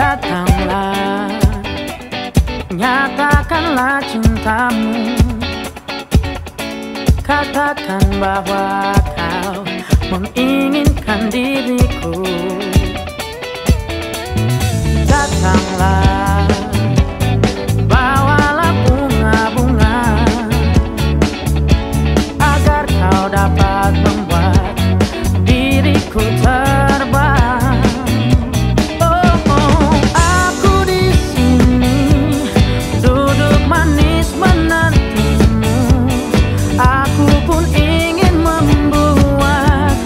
datanglah, nyatakanlah cintamu. Katakan bahwa kau menginginkan diriku. Datanglah, bawalah bunga-bunga, agar kau dapat membuat diriku terbang. Oh, aku di sini duduk manis menantimu. Aku pun ingin membuat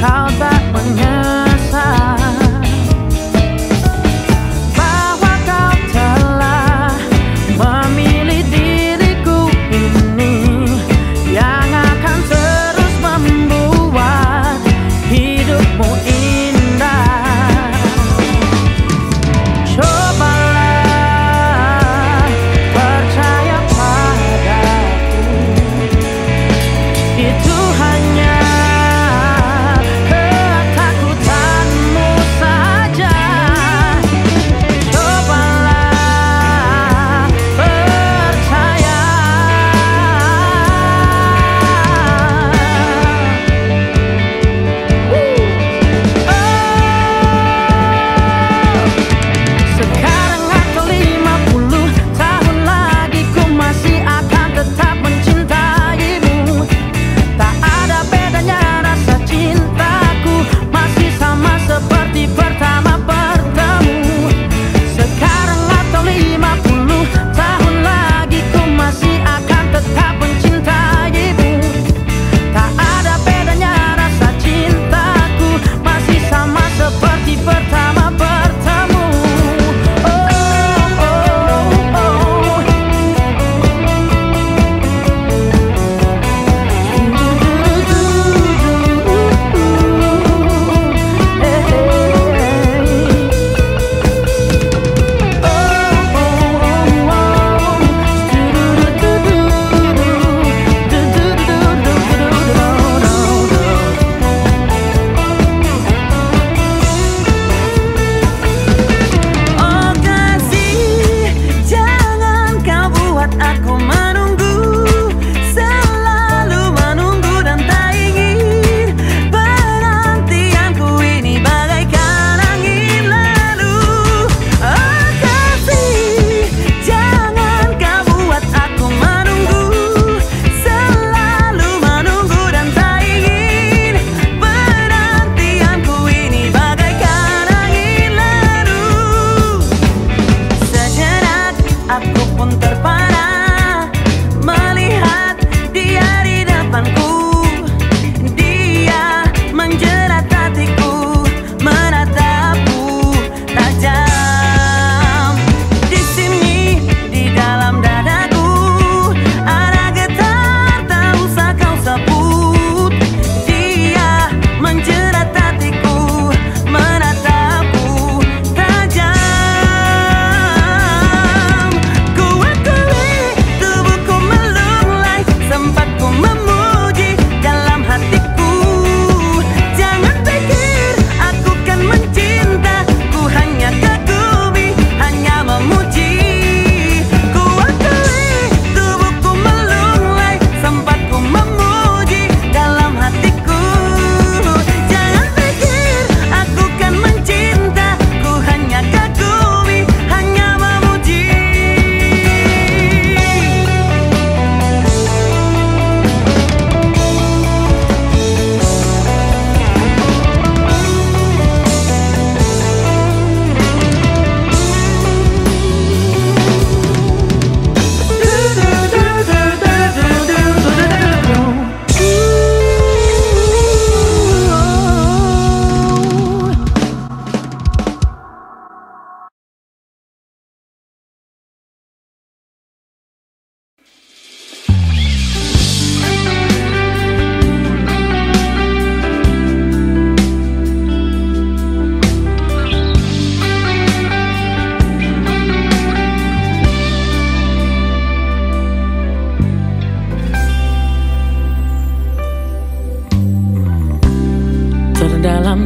kau tak menyesal.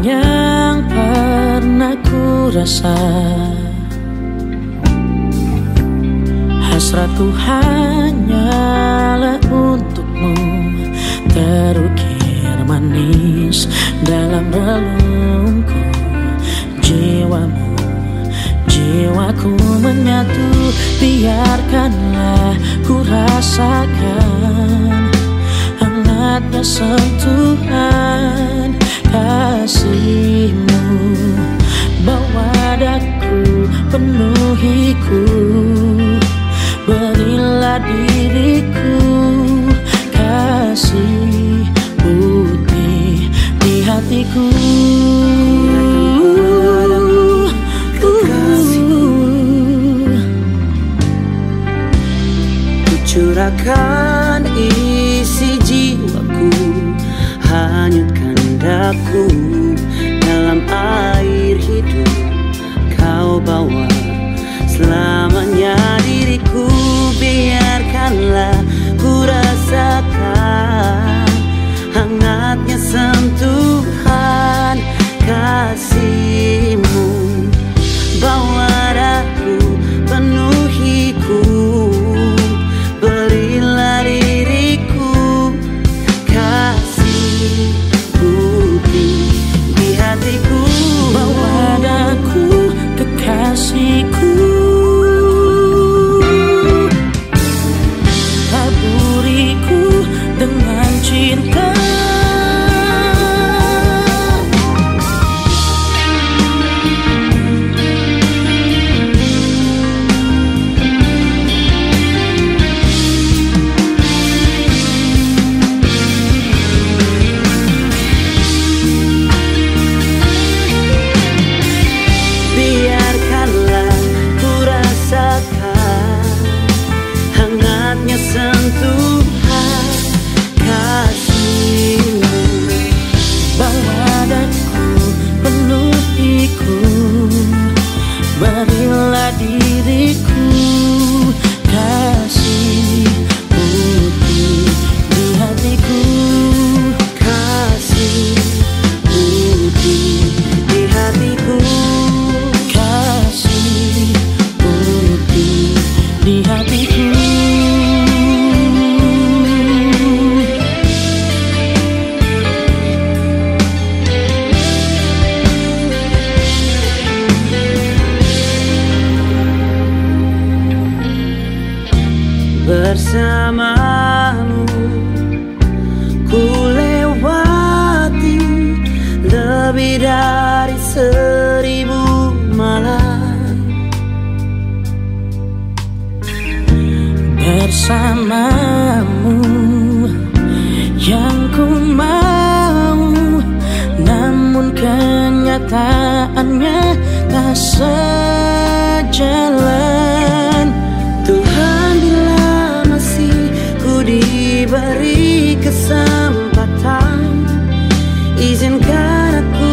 Yang pernah ku rasa Hasratku hanyalah untukmu, terukir manis dalam relungku. Jiwamu, jiwaku menyatu, biarkanlah ku rasakan hangatnya sentuhan kasihmu. Bawa dadaku, penuhiku, berilah diriku kasih putih di hatiku. Kucurahkan isi jiwaku, hanyutkan daku dalam air hidup. Kau bawa selamanya diriku, biarkanlah ku rasakan hangatnya sentuhan kasihmu. Bawa aku, penuhiku, berilah diriku kasih putih di hatiku. Bawa aku, kekasihku, taburiku dengan cinta. Bersamamu ku lewati lebih dari 1000 malam. Bersamamu yang ku mau, namun kenyataannya tak sejalan. Diberi kesempatan, izinkan aku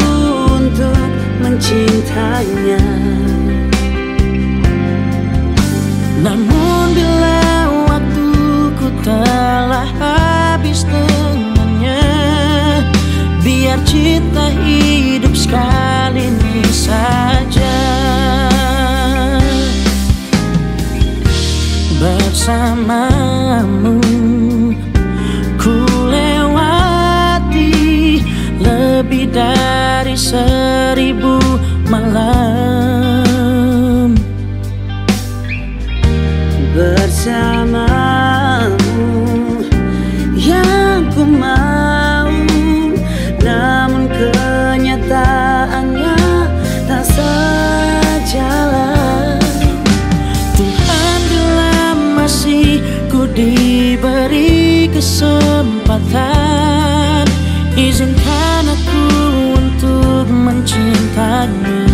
untuk mencintainya.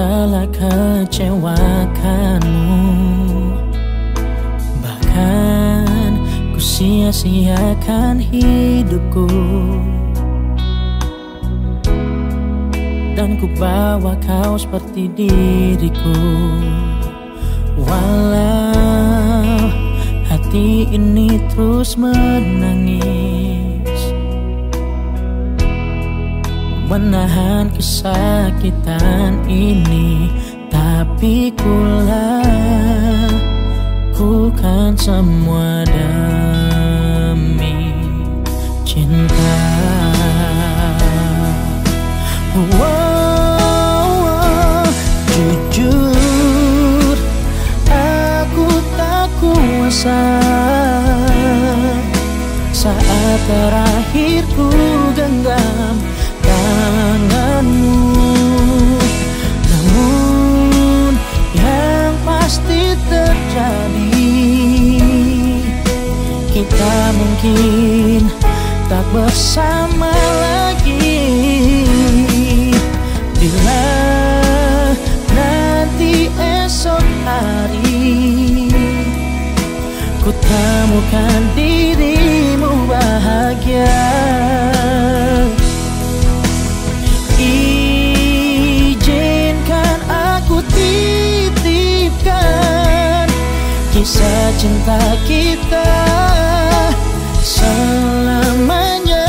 telah kecewakanmu, bahkan ku sia-siakan hidupku, dan ku bawa kau seperti diriku. Walau hati ini terus menangis, menahan kesakitan ini, tapi ku lakukan semua demi cinta. Wow. Jujur, aku tak kuasa saat terakhir ku genggam tanganmu. Namun yang pasti terjadi, kita mungkin tak bersama lagi. Bila esok hari ku temukan dirimu bahagia, izinkan aku titipkan kisah cinta kita selamanya.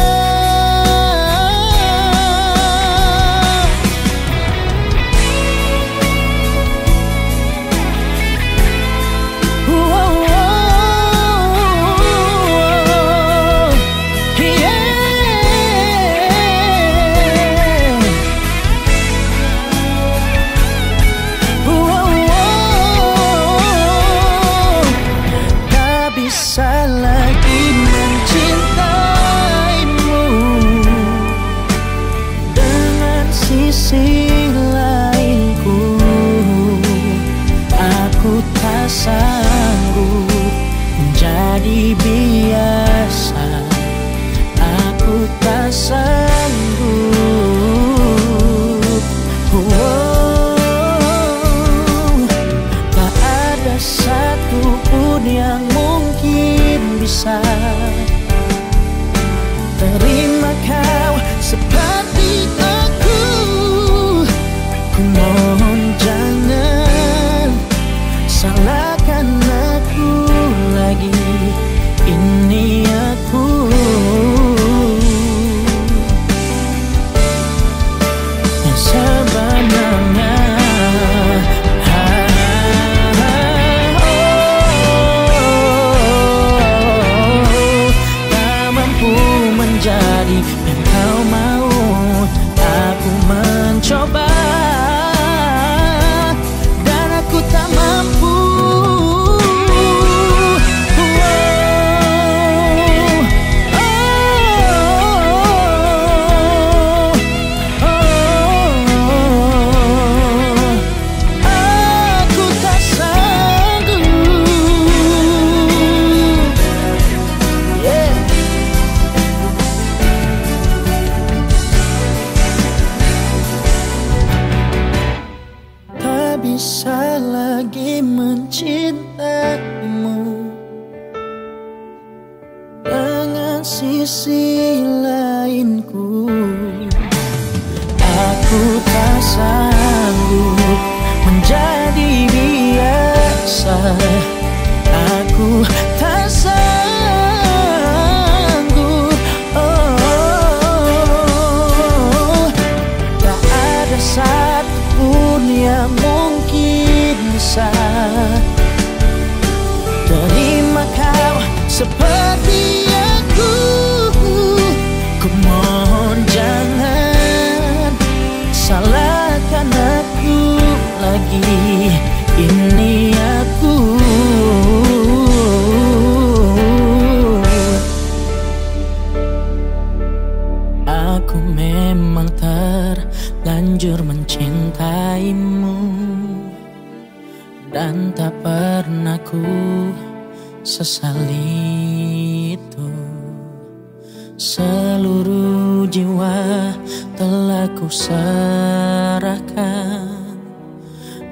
Seluruh jiwa telah ku serahkan,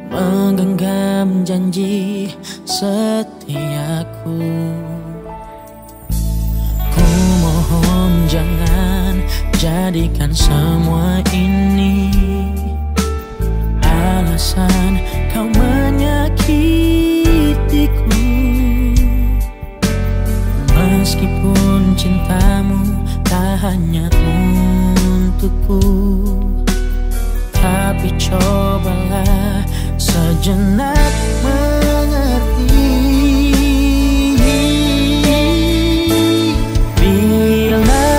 menggenggam janji setiaku. Ku mohon jangan jadikan semua ini alasan kau menyakitiku. Meskipun cintamu tak hanya untukku, tapi cobalah sejenak mengerti. Bila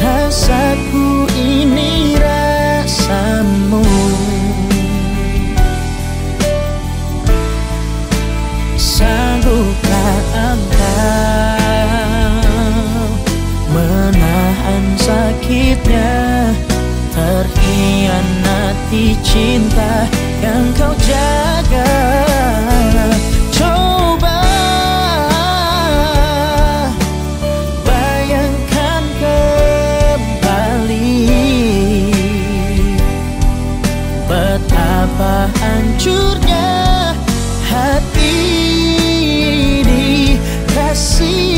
rasaku ini rasamu, sanggupkah engkau menahan sakitnya? Terhianati cinta yang kau jaga. Coba bayangkan kembali betapa hancurnya hati ini kasih.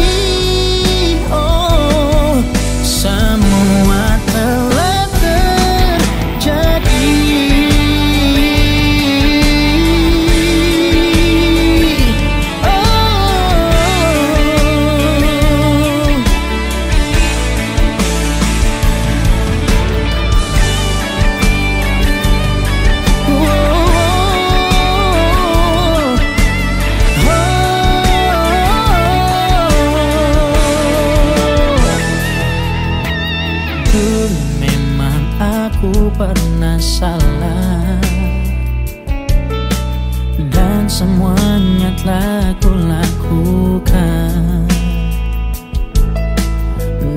Pernah salah dan semuanya telah kulakukan,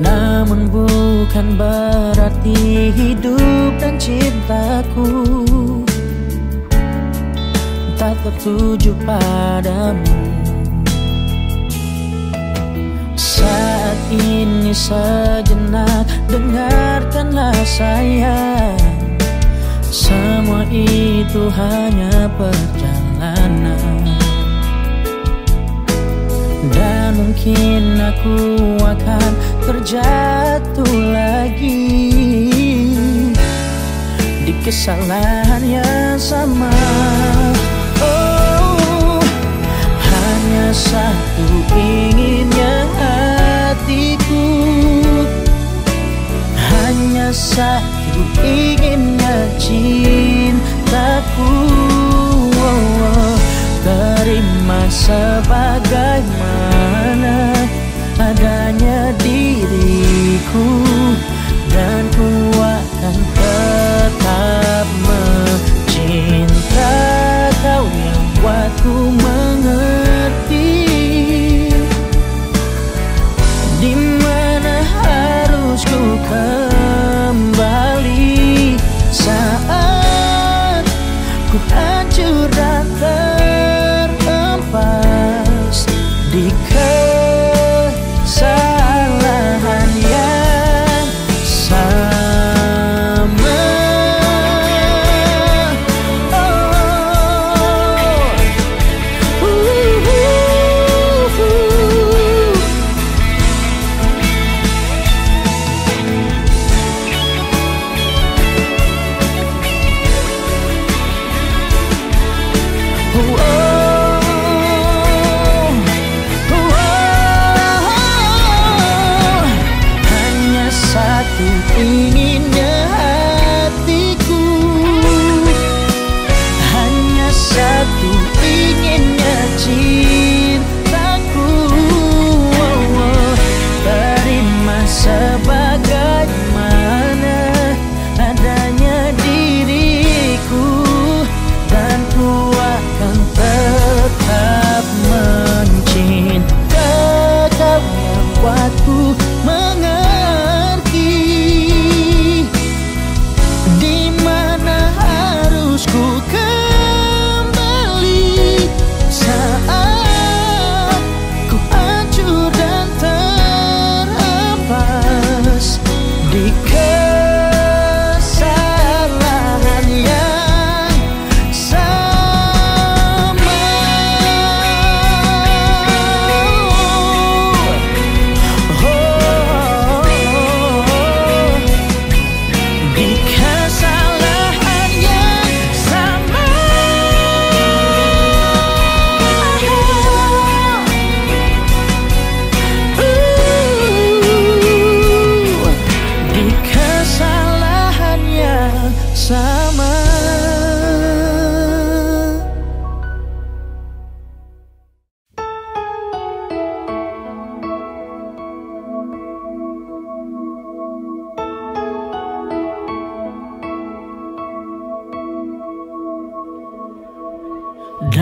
namun bukan berarti hidup dan cintaku tak tertuju padamu. Saat ini sejenak dengarkanlah sayang, semua itu hanya perjalanan. Dan mungkin aku akan terjatuh lagi di kesalahan yang sama. Oh, hanya satu inginnya hatiku, hanya satu inginnya cintaku. Oh, terima sebagaimana adanya diriku, dan ku akan tetap mencinta kau yang buatku mengerti dimana harus ku kembali saat ku hancur dan terhempas di kesalahan yang sama. Oh, hanya satu inginnya hatiku, hanya satu inginnya cintaku. Oh, oh, terima sebagaimana adanya diriku, dan ku akan tetap mencinta kau yang buatku mengerti.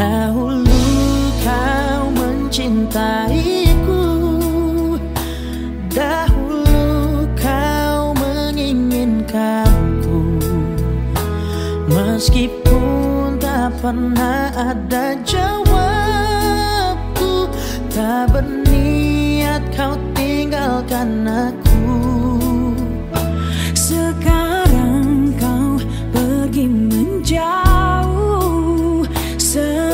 Dahulu kau mencintaiku, dahulu kau menginginkanku, meskipun tak pernah ada jawabku, tak berniat kau tinggalkan aku. Sekarang kau pergi menjauh, kau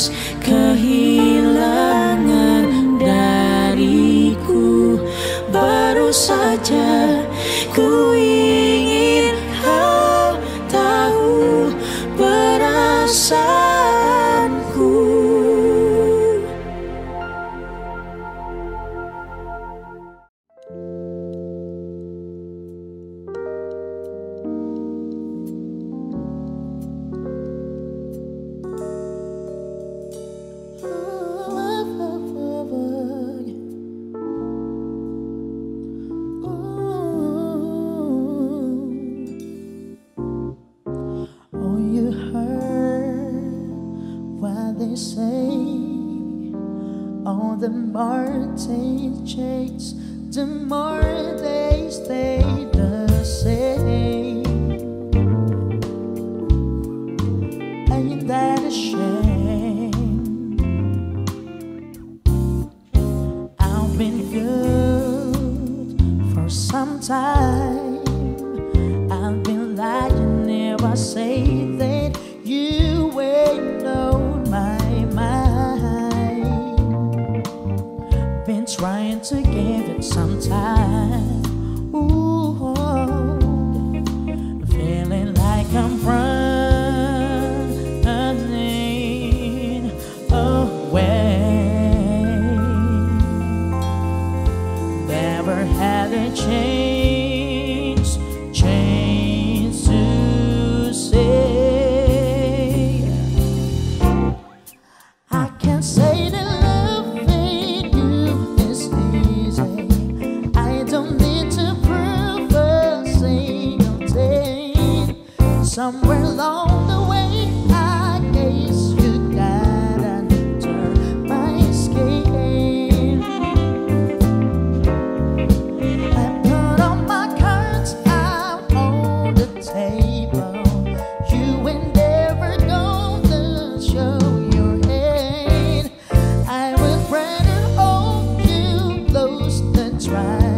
terus kehilangan dariku. Baru saja ku ingin kau tahu perasaanku. The more they change, the more they stay the same. Ain't that a shame? I've been good for some time. I've been lying if I say that you ain't know my mind. Been trying to give it some time. Ooh, feeling like I'm running away. Never had a change to say. I can't say that. Somewhere along the way, I guess you got under my skin. I put on my cards out on the table. You ain't never gonna show your hand. I would rather hope you lose than try.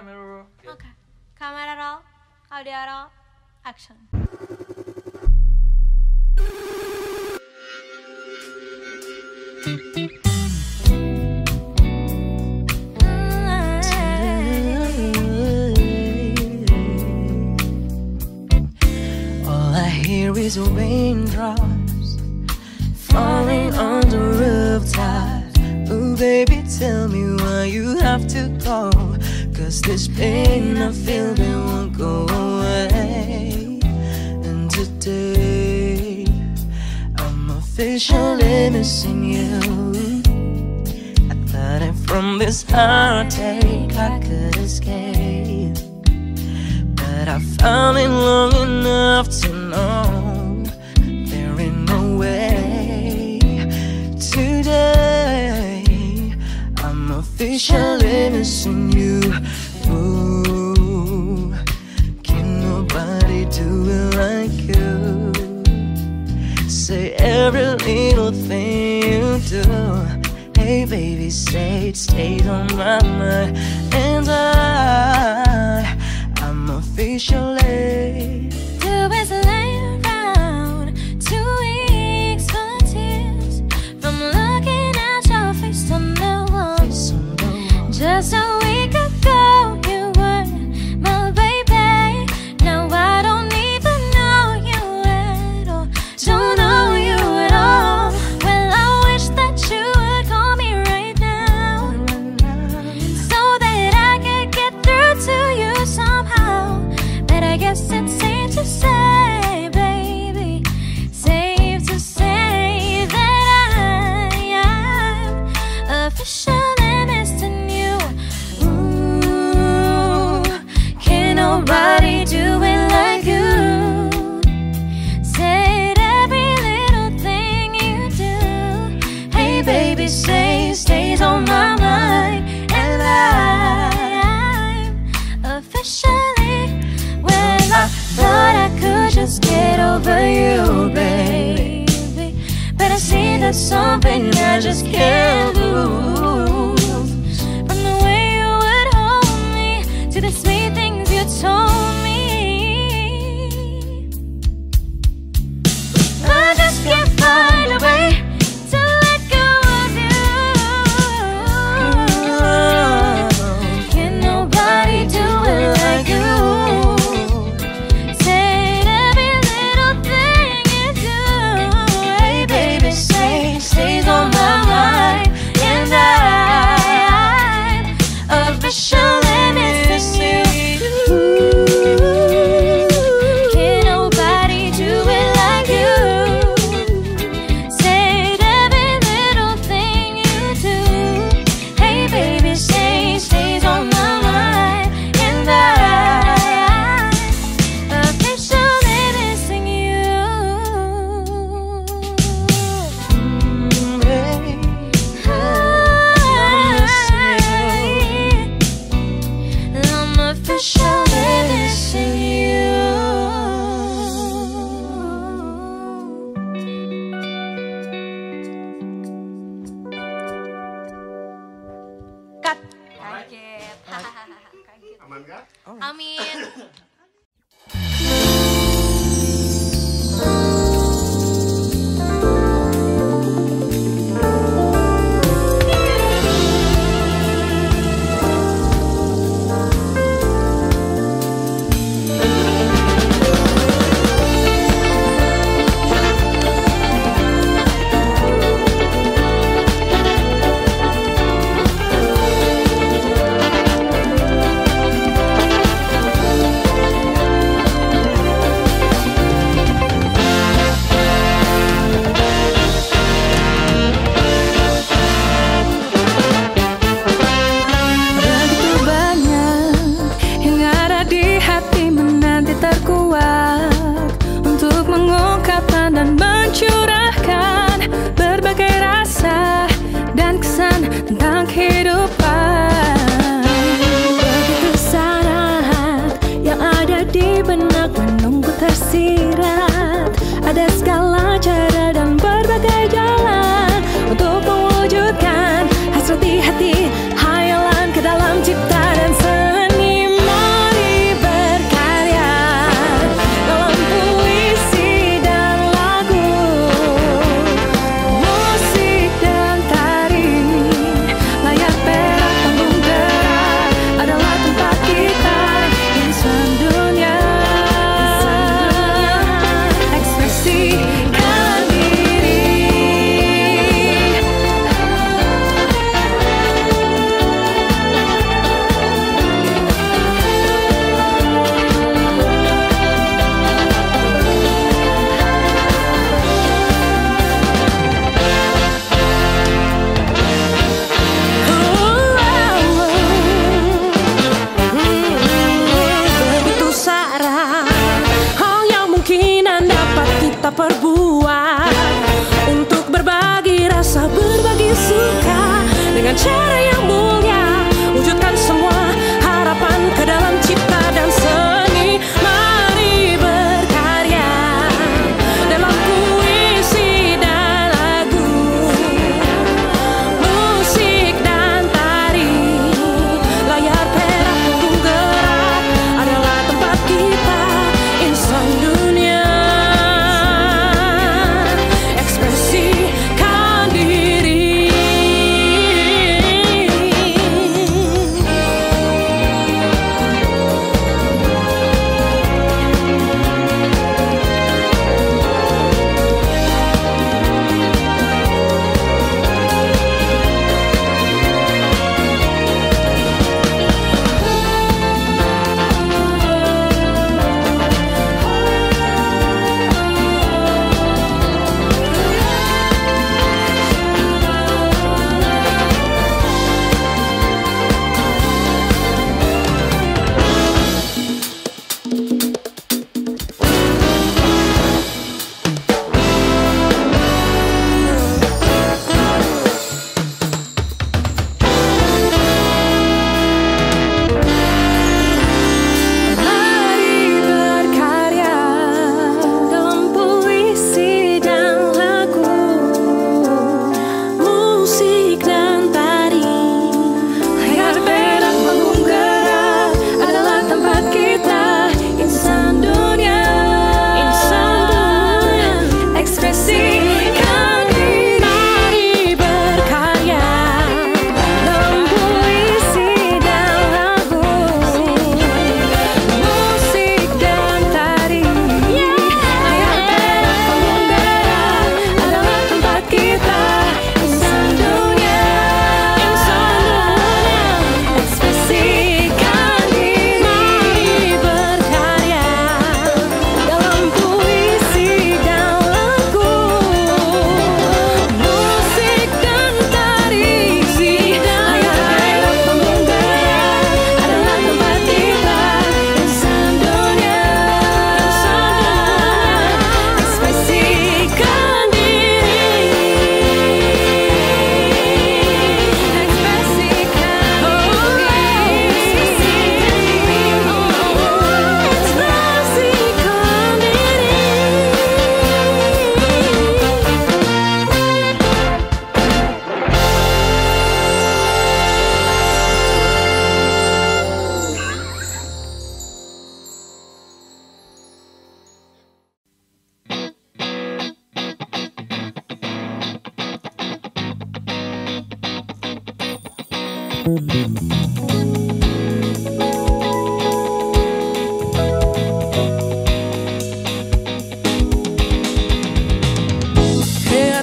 camera. Okay. Camera roll, audio roll, action. All I hear is raindrops falling on the rooftop. Oh baby, tell me why you have to go, 'cause this pain I feel it won't go away. And today I'm officially missing you. I thought that from this heartache I could escape, but I found it long enough to know there ain't no way. Today officially missing you. Ooh, can nobody do it like you? Say every little thing you do. Hey baby, say it stayed on my mind. And I'm officially too busy laying around, 2 weeks for tears from looking at your face on the wall. Just a week ago, you were my baby. Now I don't even know you at all. Don't know you at all. Well, I wish that you would call me right now, so that I could get through to you somehow. But I guess it's safe to say, baby, safe to say that I am official. Nobody do it like you. Said every little thing you do. Hey baby, say it stays on my mind. And I'm officially, well, I thought I could just get over you, baby, but I see that's something I just can't lose. From the way you would hold me to the sweet thing you told me, I just can't find a way to let go of you. Can nobody do it like you? Say every little thing you do. Hey baby, say it stays on my mind. And I'm officially missing you. Hati hayalan ke dalam ciptaan seni. kita perbuat untuk berbagi rasa, berbagi suka dengan cara yang mulia, wujudkan semua harapan ke dalam cipta dan seni. Mari berkarya dalam puisi dan lagu, musik dan tari. Layar perak penggerak adalah tempat kita, insan dunia. Ekspresikan diri.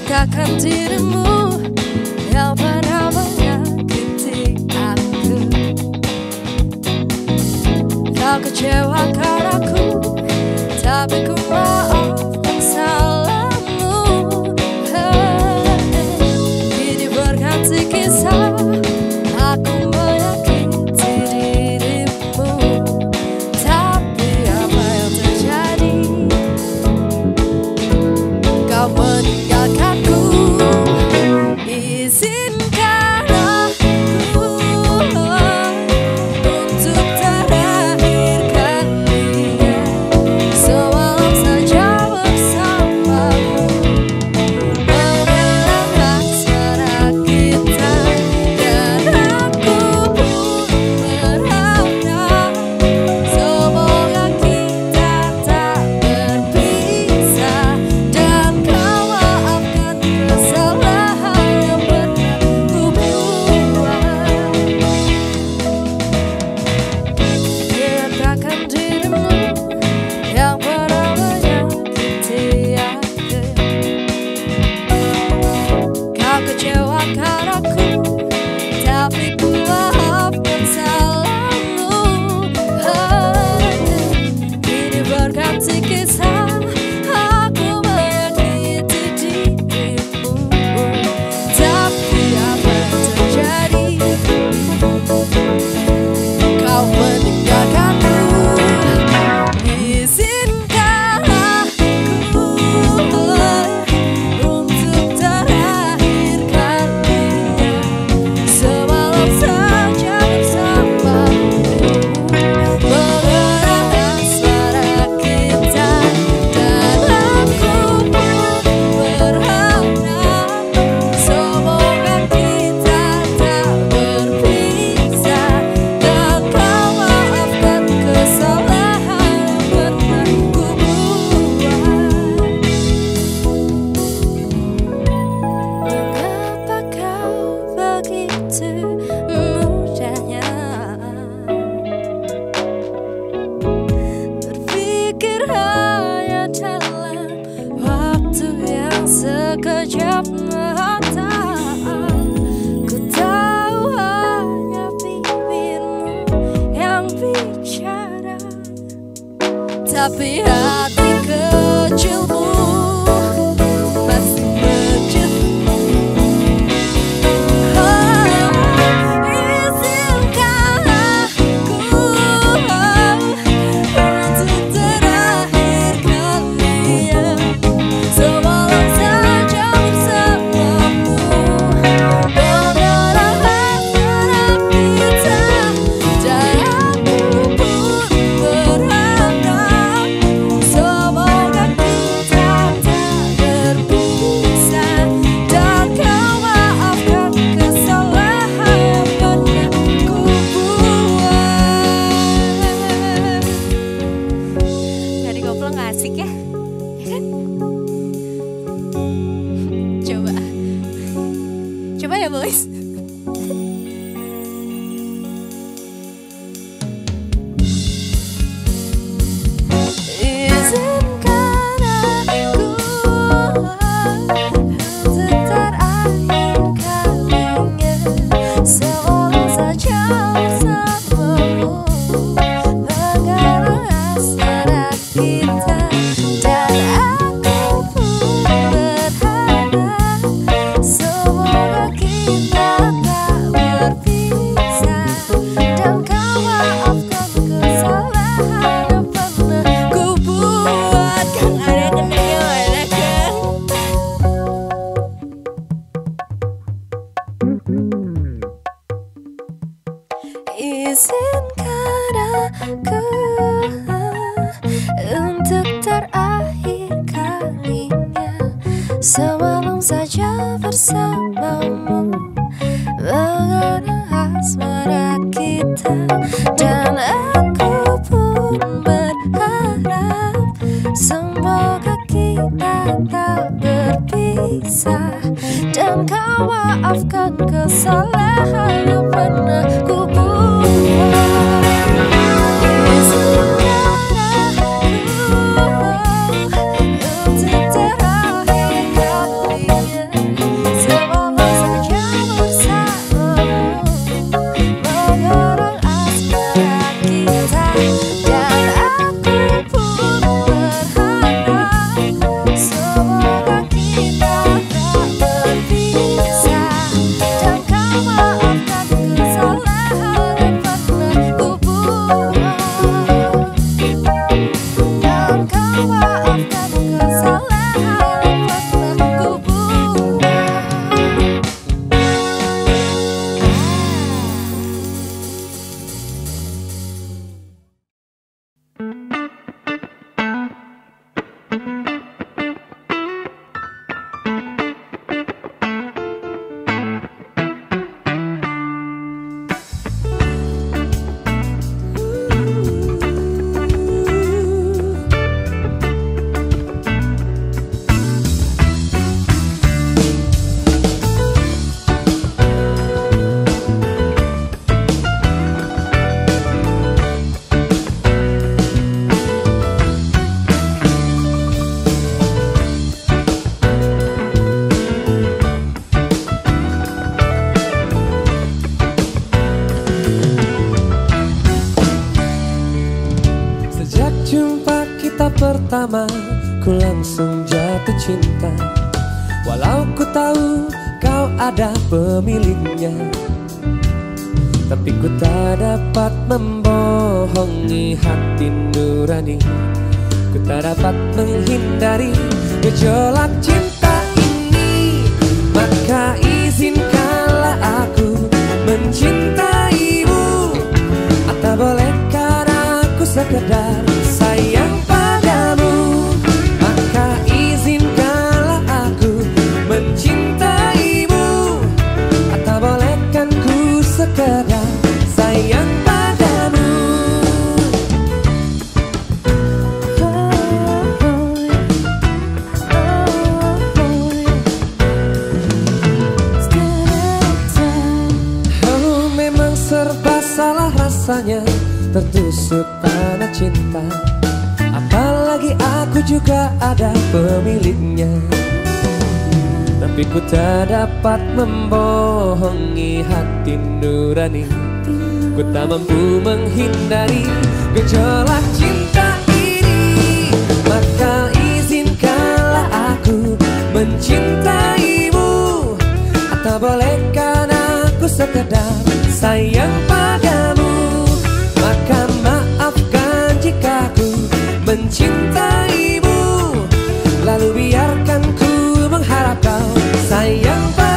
Katakan dirimu yang pernah menyakiti aku, kau kecewakan aku, tapi ku maafkan salahmu. Kini berganti kisah, aku menyakiti dirimu, tapi apa yang terjadi? Kau meninggalkan. Untuk terakhir kalinya, semalam saja. sekejap mata. Ku tahu hanya bibirmu yang bicara, tapi hati kecilmu masih berjuang. Ku langsung jatuh cinta, walau ku tahu kau ada pemiliknya, tapi ku tak dapat membohongi hati nurani. Ku tak dapat menghindari gejolak cinta ini, maka izinkanlah aku mencintaimu. Atau bolehkah aku sekedar sayang padamu? Maka izinkanlah aku mencintaimu. Atau bolehkan ku sekedar sayang padamu? Oh, memang serba salah rasanya tertusuk panah cinta, apalagi aku juga ada pemiliknya. tapi ku tak dapat membohongi hati nurani. Ku tak mampu menghindari gejolak cinta ini. Maka izinkanlah aku mencintaimu, atau bolehkan aku sekedar sayang padamu. Maka maafkan jika ku mencintaimu, lalu biarkan ku mengharap kau sayang padaku.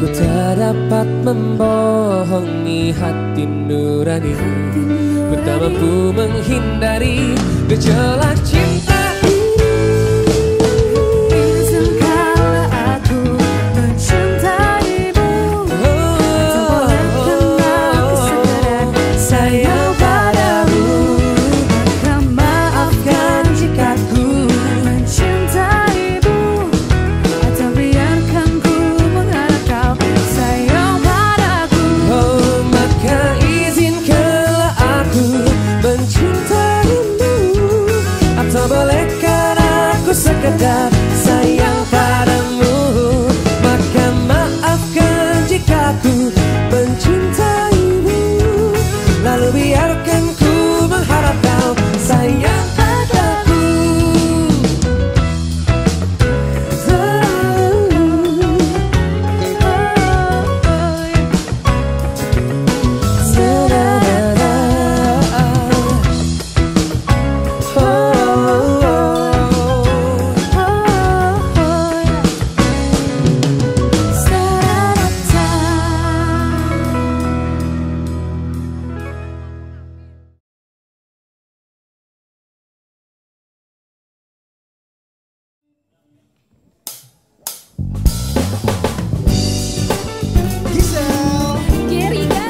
Ku tak dapat membohongi hati nurani. Ku tak mampu menghindari gejolak cinta. Sekedar sayang padamu, maka maafkan jika ku mencintaimu, lalu biarkan ku mengharap kau sayang padaku. Oh, oh, oh, yeah. Oh,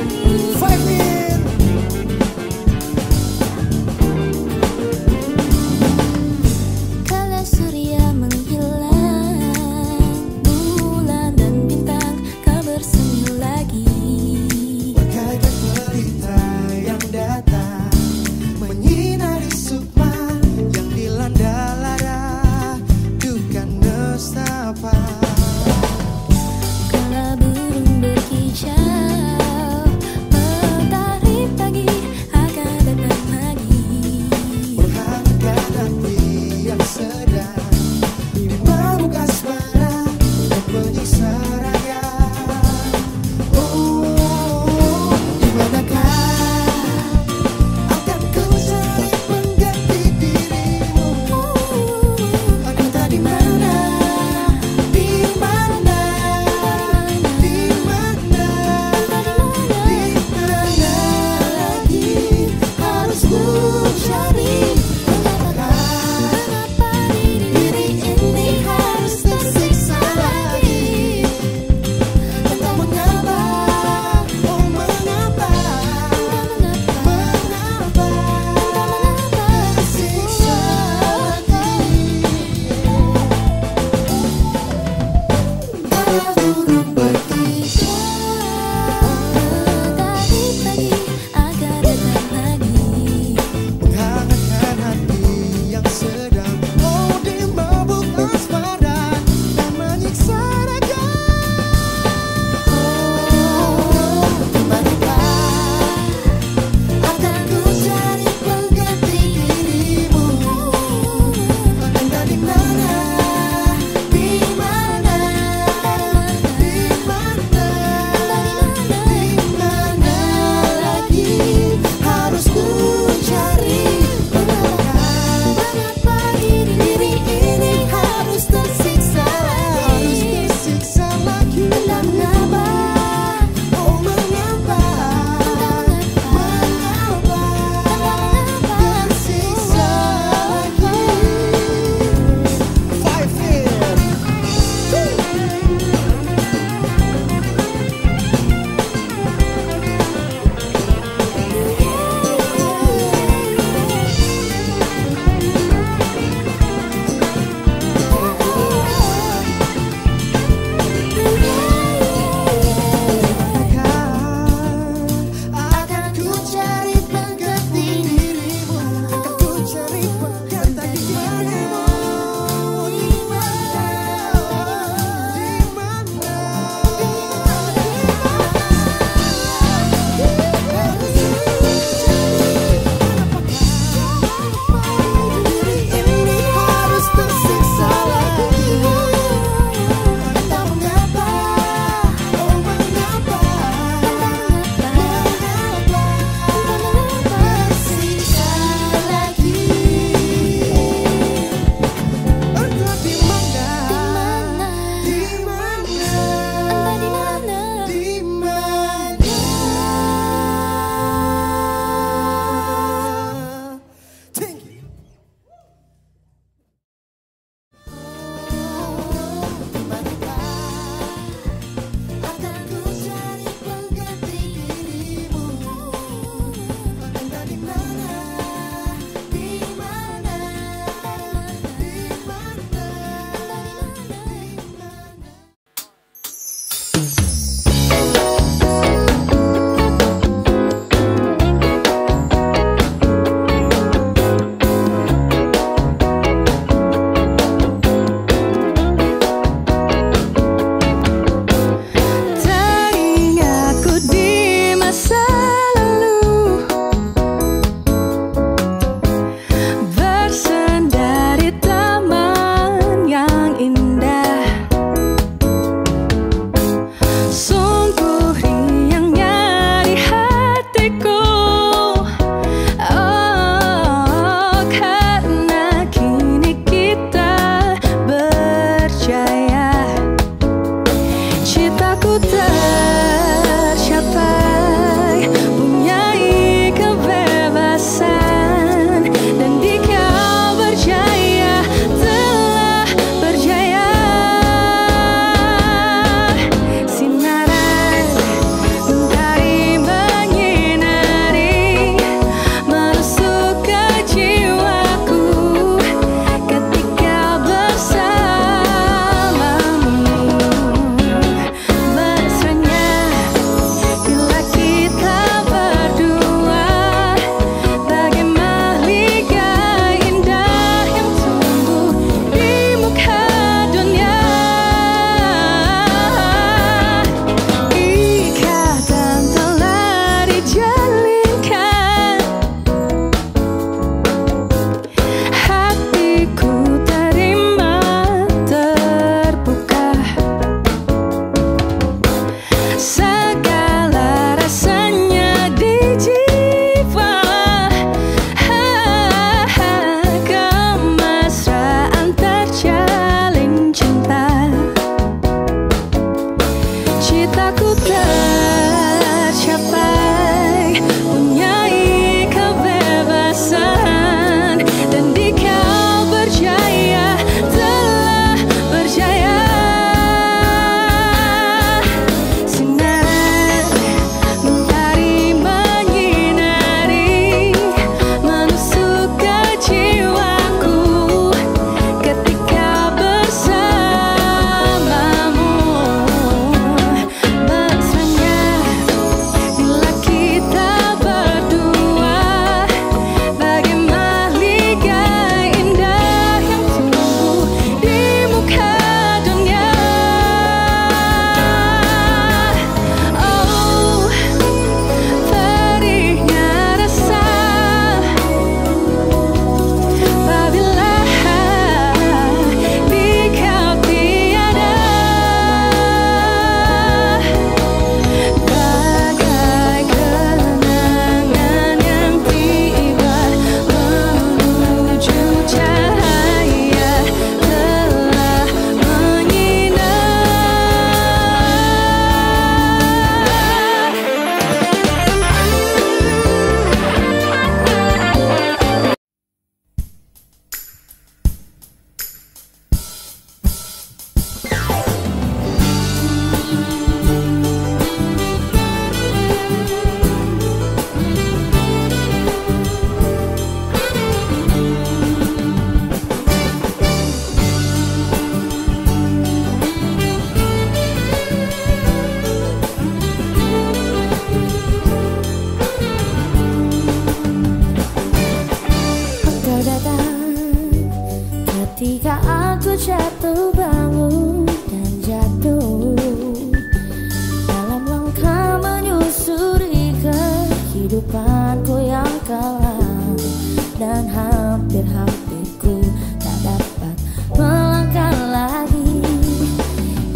dan hampir-hampir ku tak dapat melangkah lagi.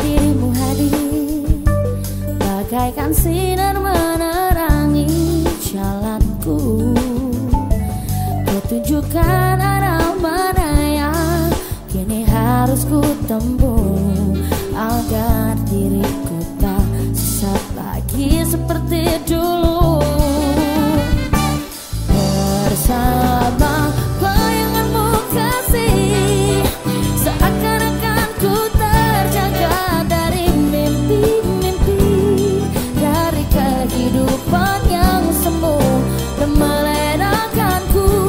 Dirimu hadir bagaikan sinar menerangi jalanku, tunjukkan arah mana yang kini harus ku tempuh agar diriku tak sesat lagi seperti dulu. Bersama bayanganmu kasih, seakan-akan ku terjaga dari mimpi-mimpi, dari kehidupan yang semu dan melenakanku.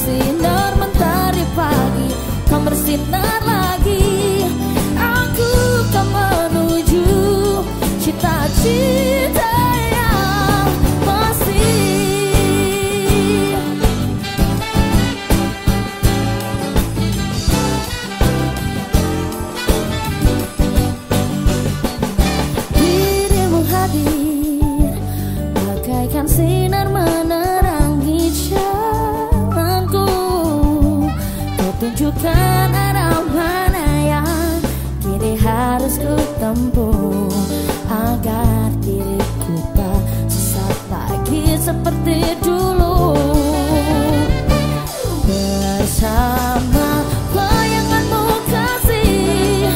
Sinar mentari pagi kan bersinar lagi, aku kan menuju cita-cita yang masih. Dirimu hadir bagaikan sinar menerangi tunjukkan arah mana yang kini harus ku tempuh agar diriku tak sesat lagi seperti dulu. Bersama bayanganmu kasih,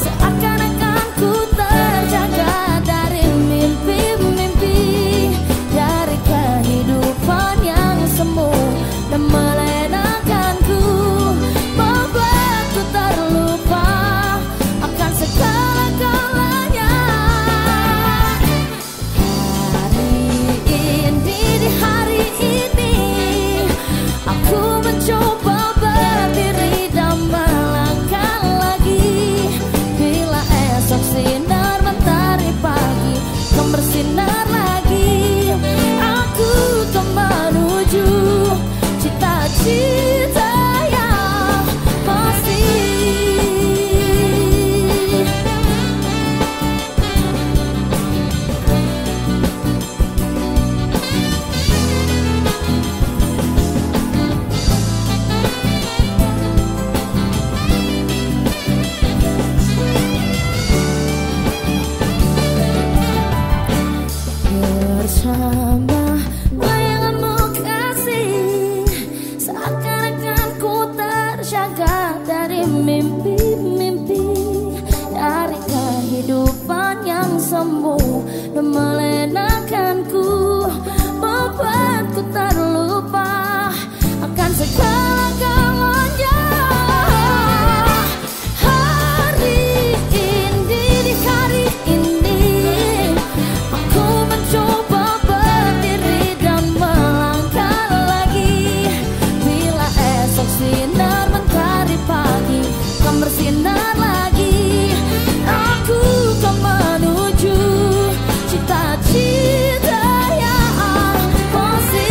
seakan-akan ku terjaga dari mimpi-mimpi, dari kehidupan yang semu dan melenakanku. Bersinar lagi, aku kan menuju cita-cita yang masih. Bersama bayanganmu kasih, seakan-akan ku terjaga dari mimpi-mimpi, dari kehidupan yang semu dan melenakanku, membuatku terlupa akan segala-galanya. Sinar mentari pagi kan bersinar lagi, aku kan menuju cita-cita yang pasti.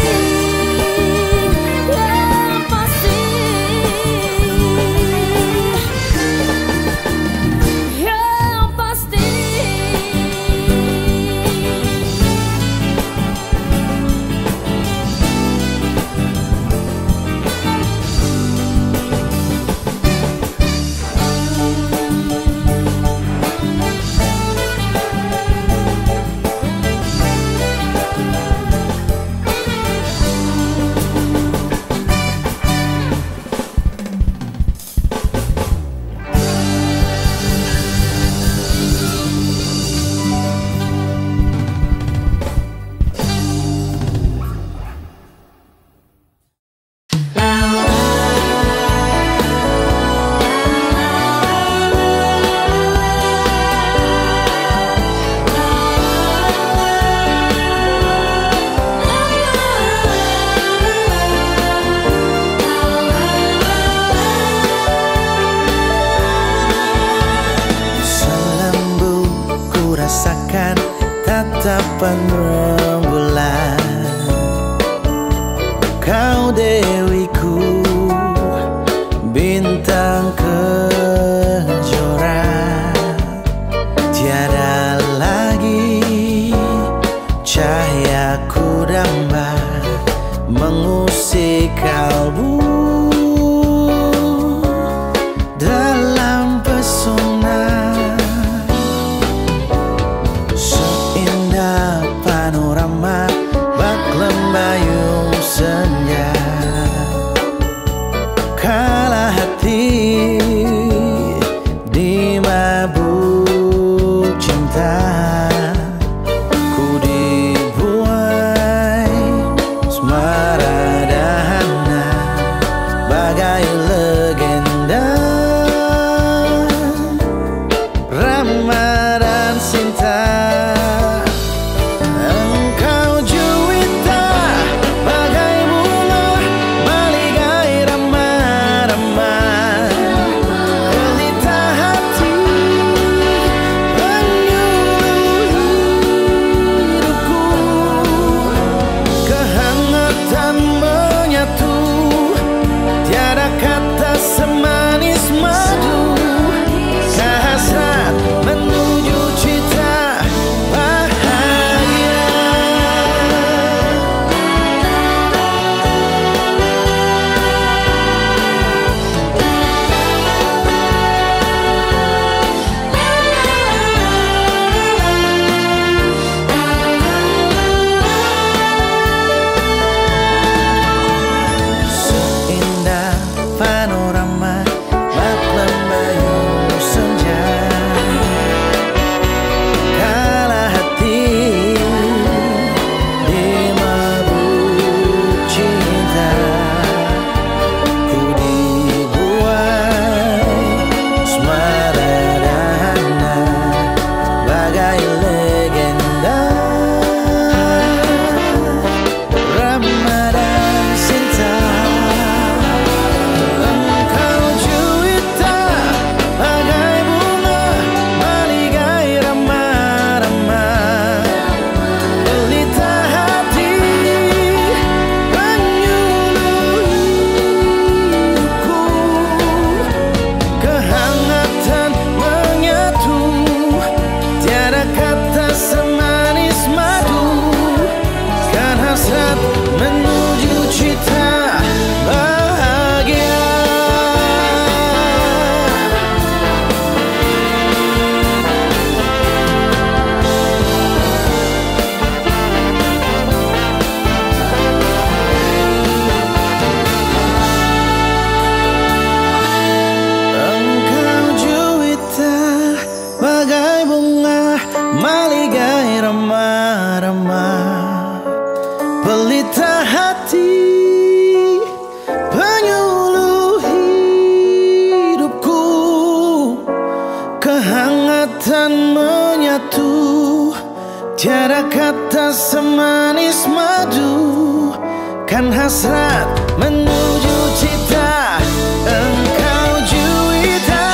Rasakan tatapan kau dewiku, bintang kejora, tiada lagi cahayaku damba mengusik kalbu dalam pesona seindah panorama bak lembayung senja. Kala hati dimabuk cinta, ku dibuai asmara dahana bagai legenda Ramadan cinta. Bagai bunga maligai ramah-ramah, pelita hati penyuluh hidupku. Kehangatan menyatu, tiada kata semanis madu. Kan hasrat menuju cita engkau. Menuju cita engkau juwita.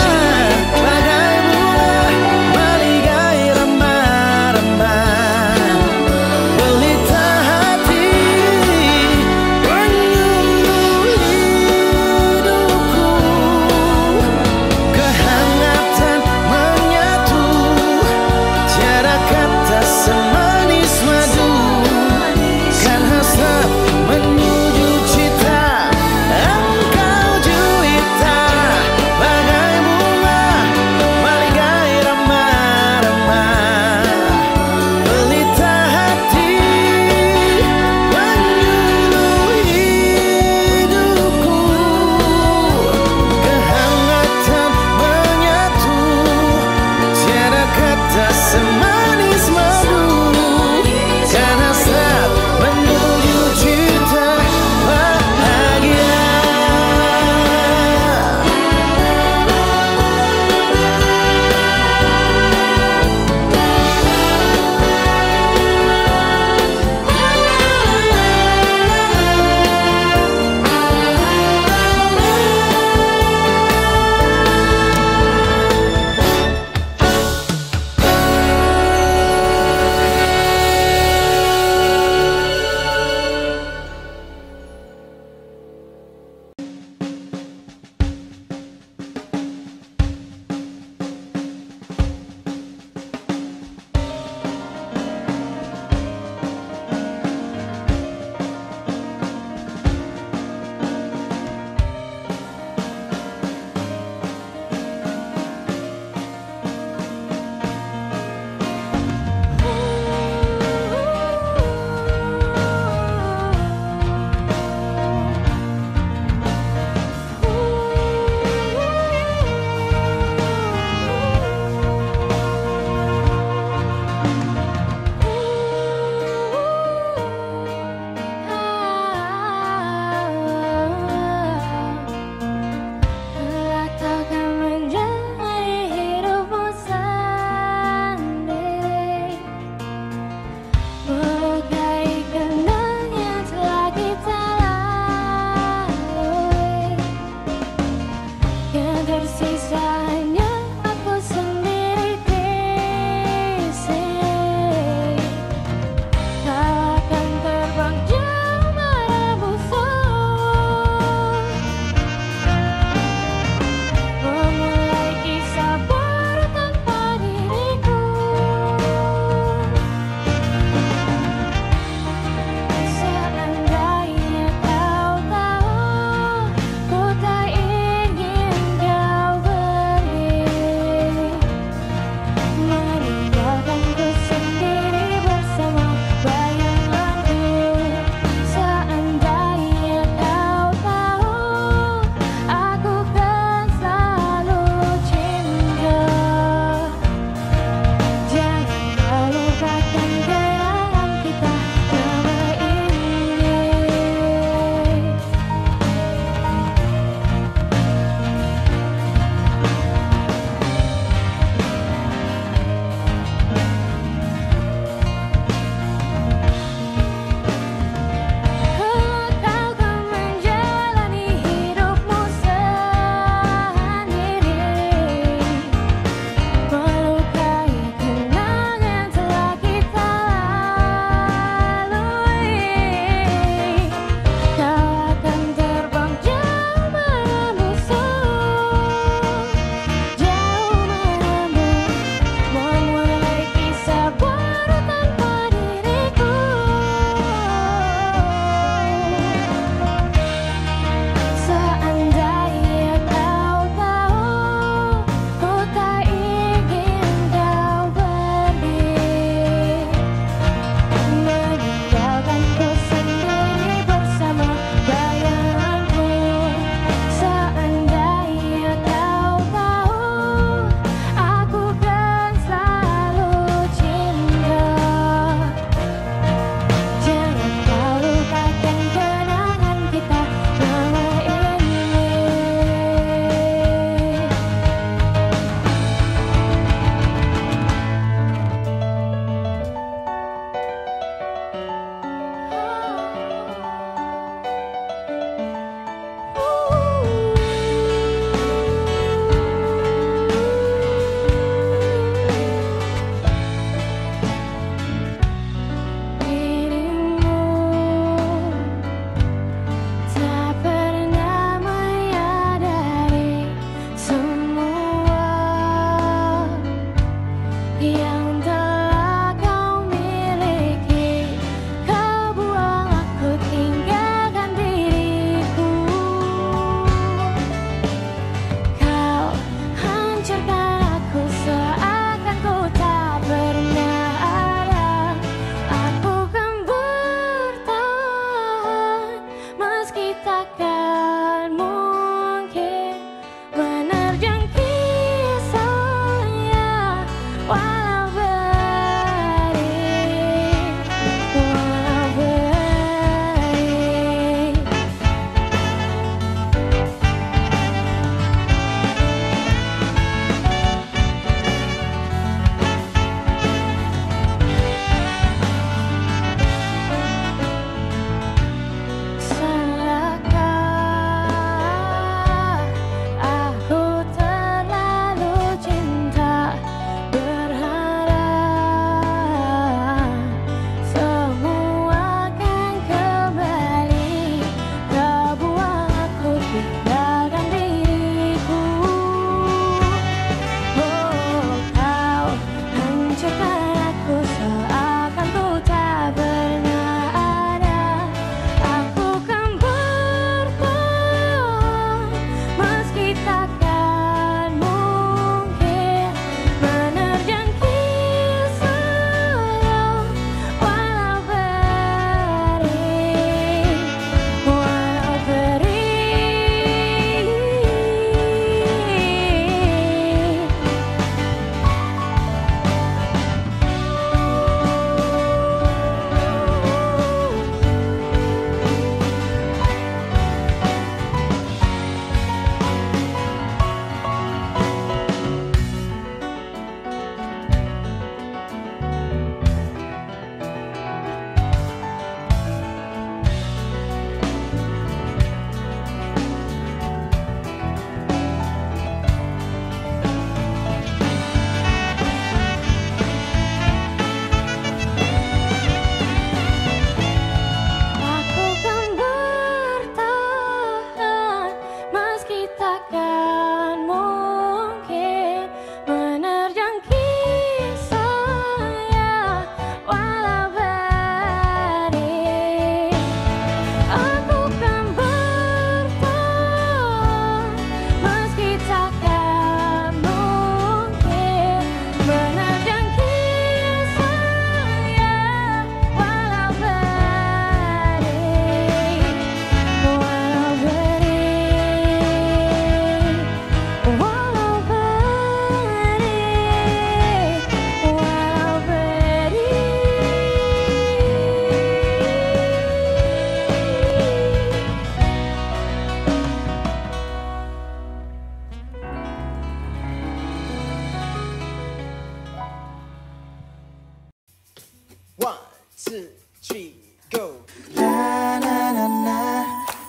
Go. Na na na na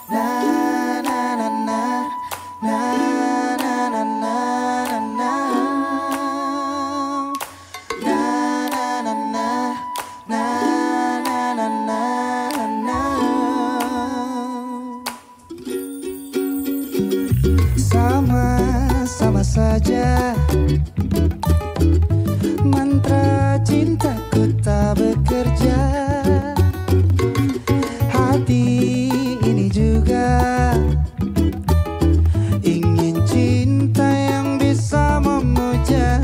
na na na na na na na na na na na na. Sama saja mantra cintaku tak bekerja. Hati ini juga ingin cinta yang bisa memuja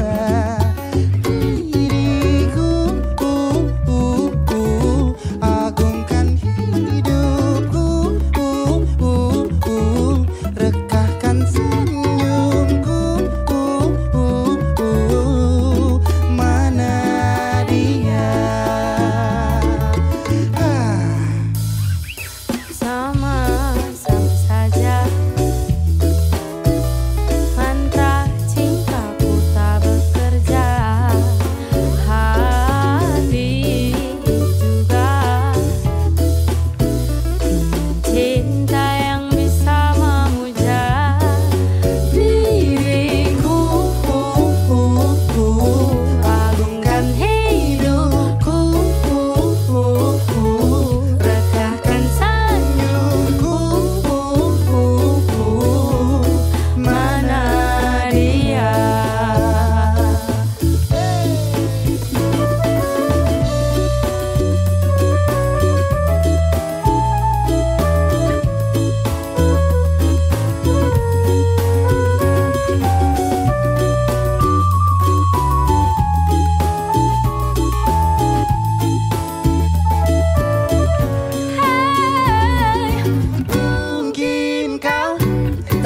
diriku. Agungkan hidupku, rekahkan senyum.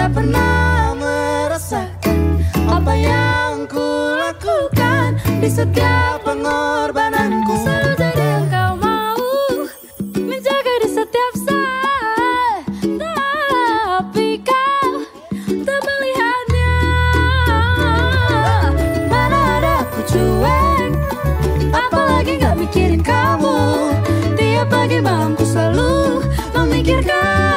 Tak pernah merasakan apa yang ku lakukan di setiap pengorbananku. Selalu jadi yang kau mau, menjaga di setiap saat. Tapi kau tak melihatnya. Mana ada aku cuek, apalagi gak mikirin kamu. Tiap pagi malamku selalu memikirkan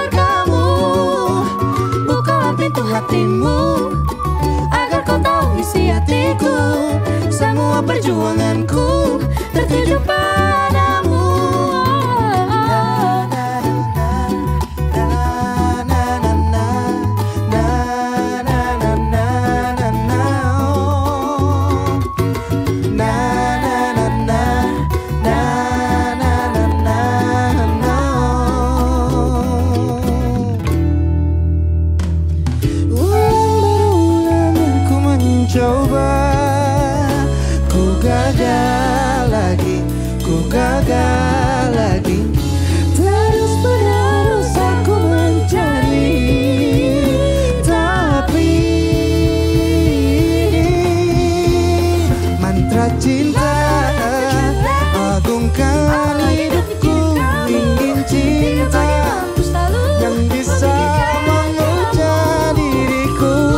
hatimu, agar kau tahu isi hatiku. Semua perjuanganku tertuju padamu. Ku gagal lagi, terus menerus aku mencari. Tapi mantra cinta agungkan hidupku, ingin cinta yang bisa memuja diriku.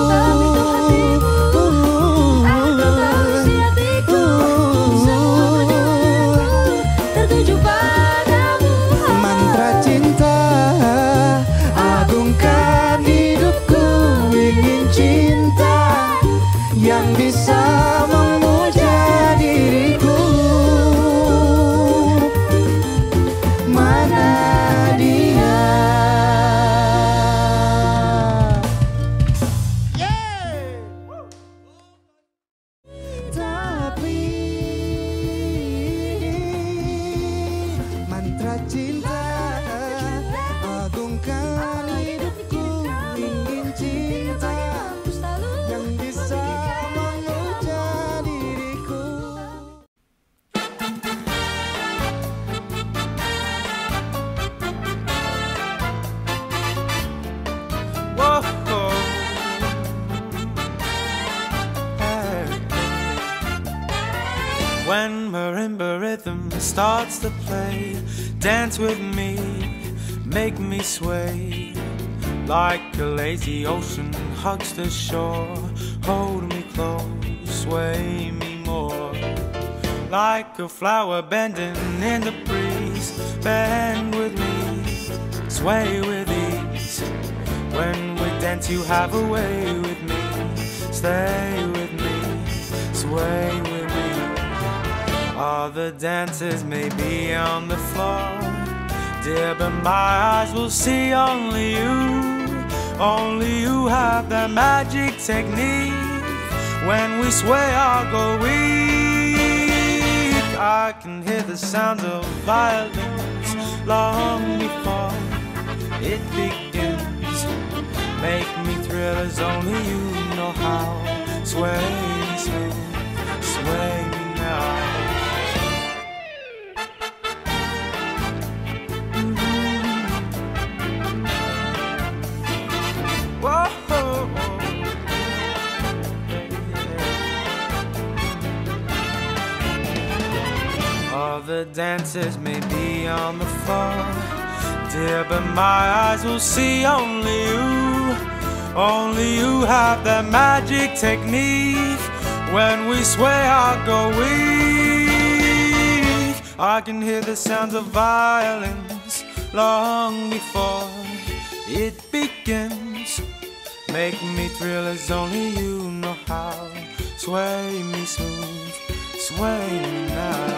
Cinta agungkan hidupku, ingin cinta yang bisa memuja diriku. Wow. Hey. When marimba rhythm starts to play, dance with me, make me sway. Like a lazy ocean hugs the shore, hold me close, sway me more. Like a flower bending in the breeze, bend sway with ease. When we dance, you have a way with me. Stay with me, sway with me. All the dancers may be on the floor, dear, but my eyes will see only you. Only you have that magic technique. When we sway, I'll go weak. I can hear the sound of violins long before it begins. Make me thrill as only you know how. Sway me smooth, sway me now. All the dancers may be on the floor, dear, but my eyes will see only you. Only you have that magic technique. When we sway, I'll go weak. I can hear the sounds of violins long before it begins. Make me thrill as only you know how. Sway me smooth, sway me now.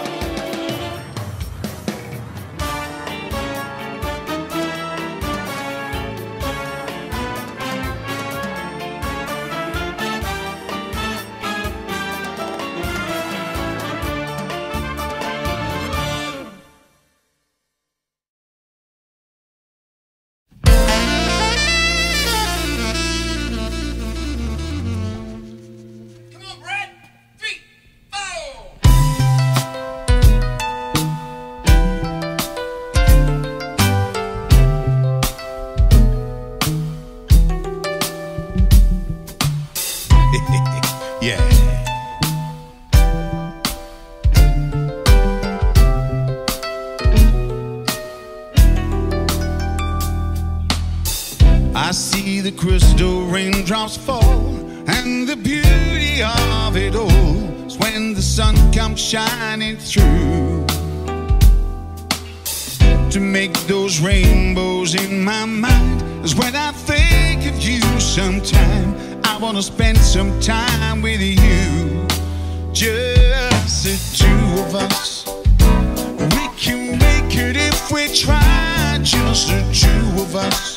Crystal raindrops fall, and the beauty of it all is when the sun comes shining through to make those rainbows in my mind. Is when I think of you sometime, I wanna spend some time with you. Just the two of us, we can make it if we try. Just the two of us.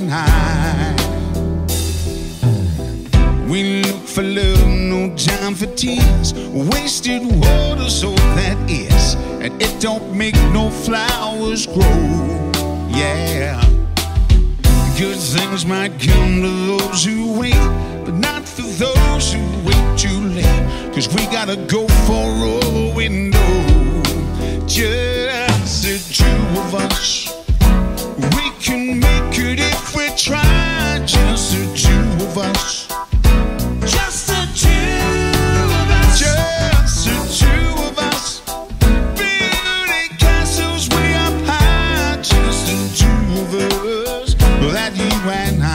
And I, we look for love, no time for tears. Wasted water, so that is, and it don't make no flowers grow. Yeah, good things might come to those who wait, but not for those who wait too late. Cause we gotta go for all we know. Just the two of us. We can make it if we try. Just the two of us. Just the two of us. Just the two of us. Building castles way up high. Just the two of us. That you and I.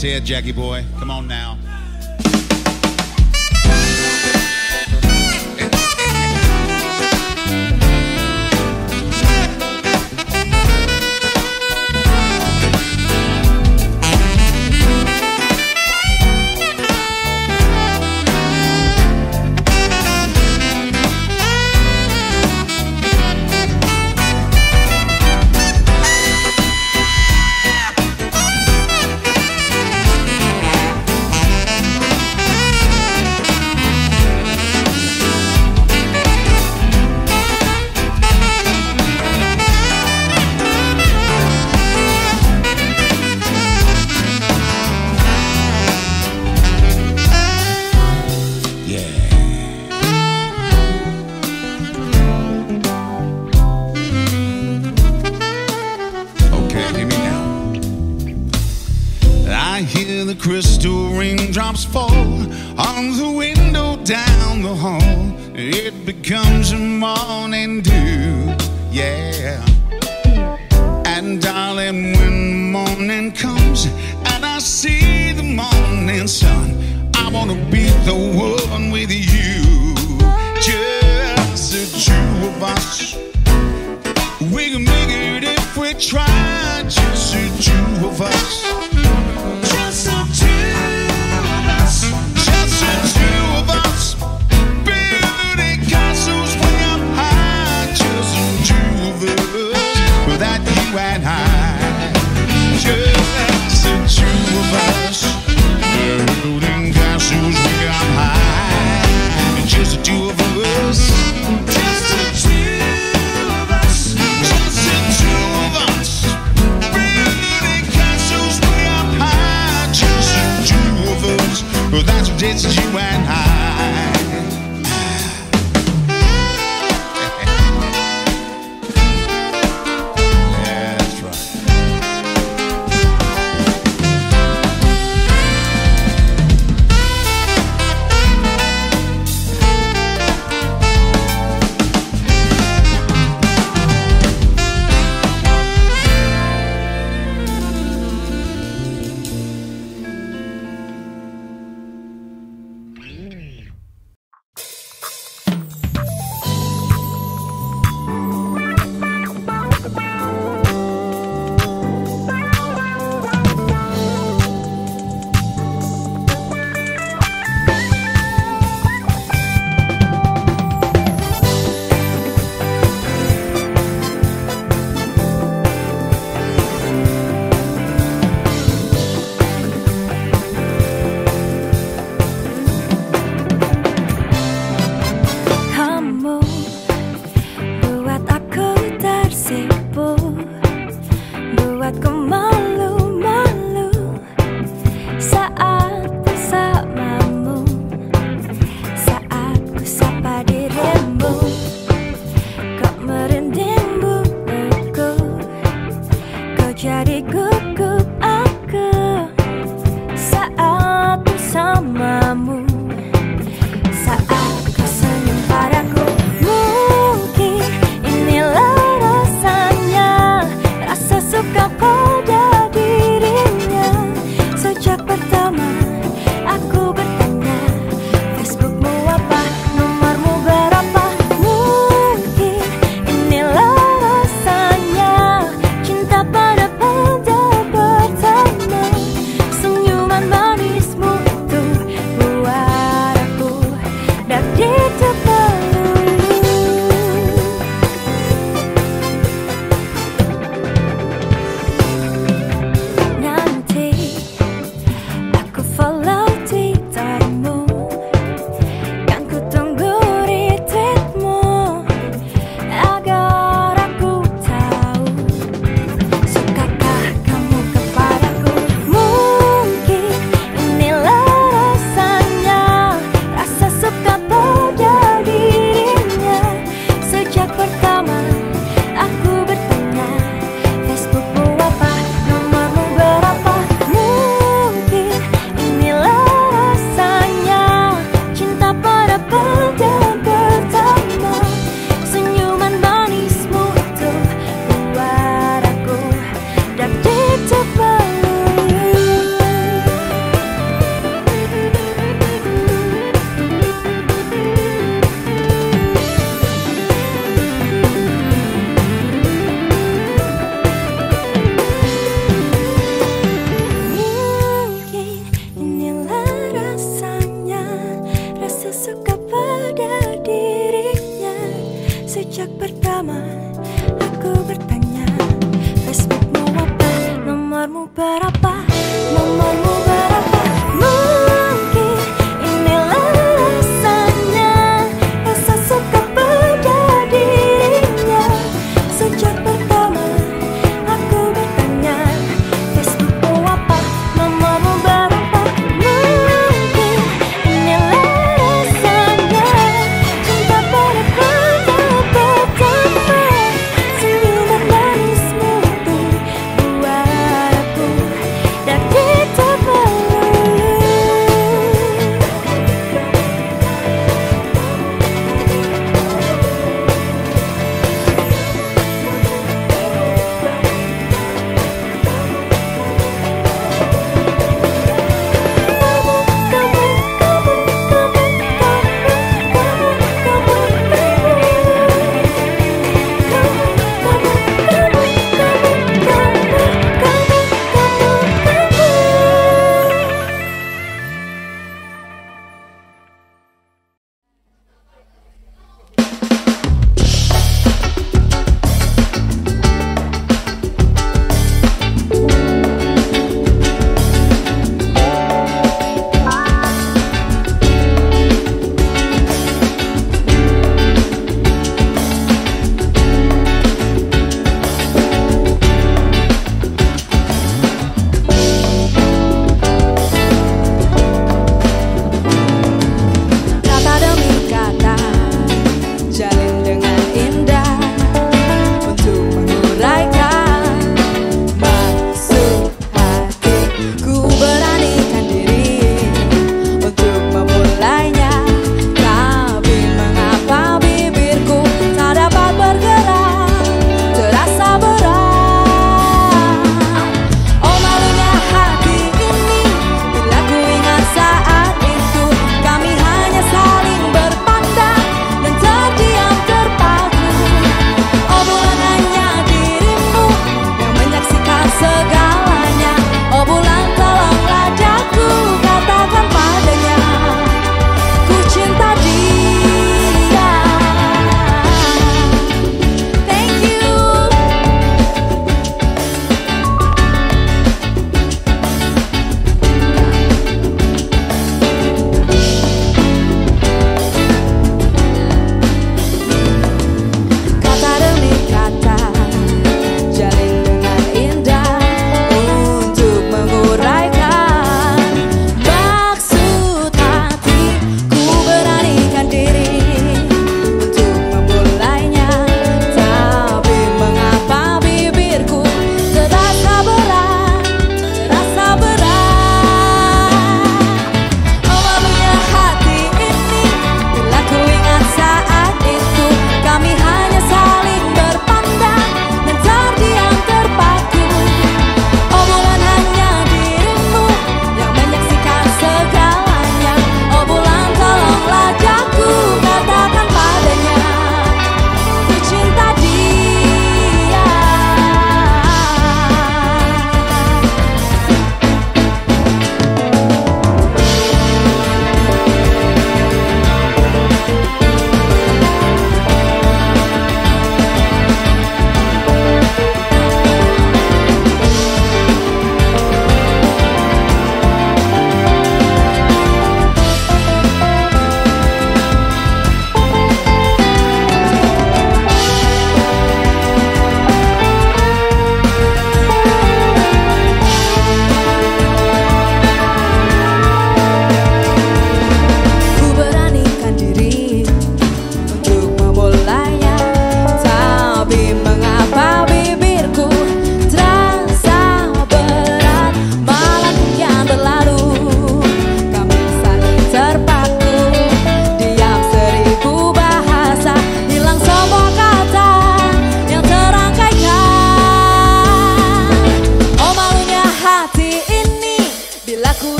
Here, Jackie boy, come on now. go home, it becomes a morning dew, yeah. And darling, when the morning comes and I see the morning sun, I wanna be the one with you. Just the two of us, we can make it if we try. Just the two of us, just the two of us, just the two of us. Building castles way up high, just the two of us, without you and I. Just the two of us, building castles way up high, just the two of us. That's just you and I. Yeah, that's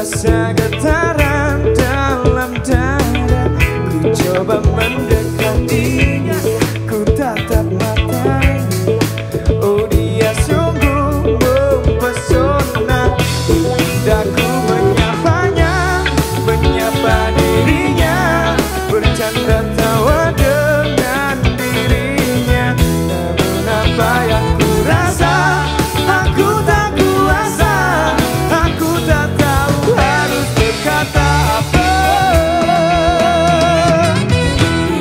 terasa getaran dalam dada. Ku coba mendekatinya, ku tatap matanya. Oh, dia sungguh mempesona. Indah ku menyapanya, menyapa dirinya, bercanda tawa dengan dirinya. Namun apa yang ku rasa, aku tak kuasa. Aku tak tahu harus berkata apa.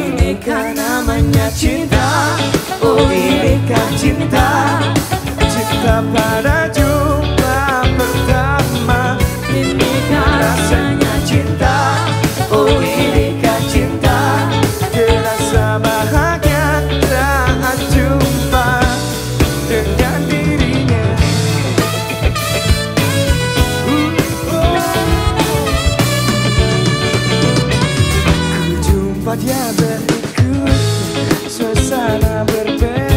Inikah namanya cinta? Oh, inikah cinta? Cinta pada jumpa pertama. Inikah rasanya cinta? Oh, inikah cinta? Terasa bahagia saat jumpa dengan dirinya. Ku jumpa dia berikut, suasana berbeda.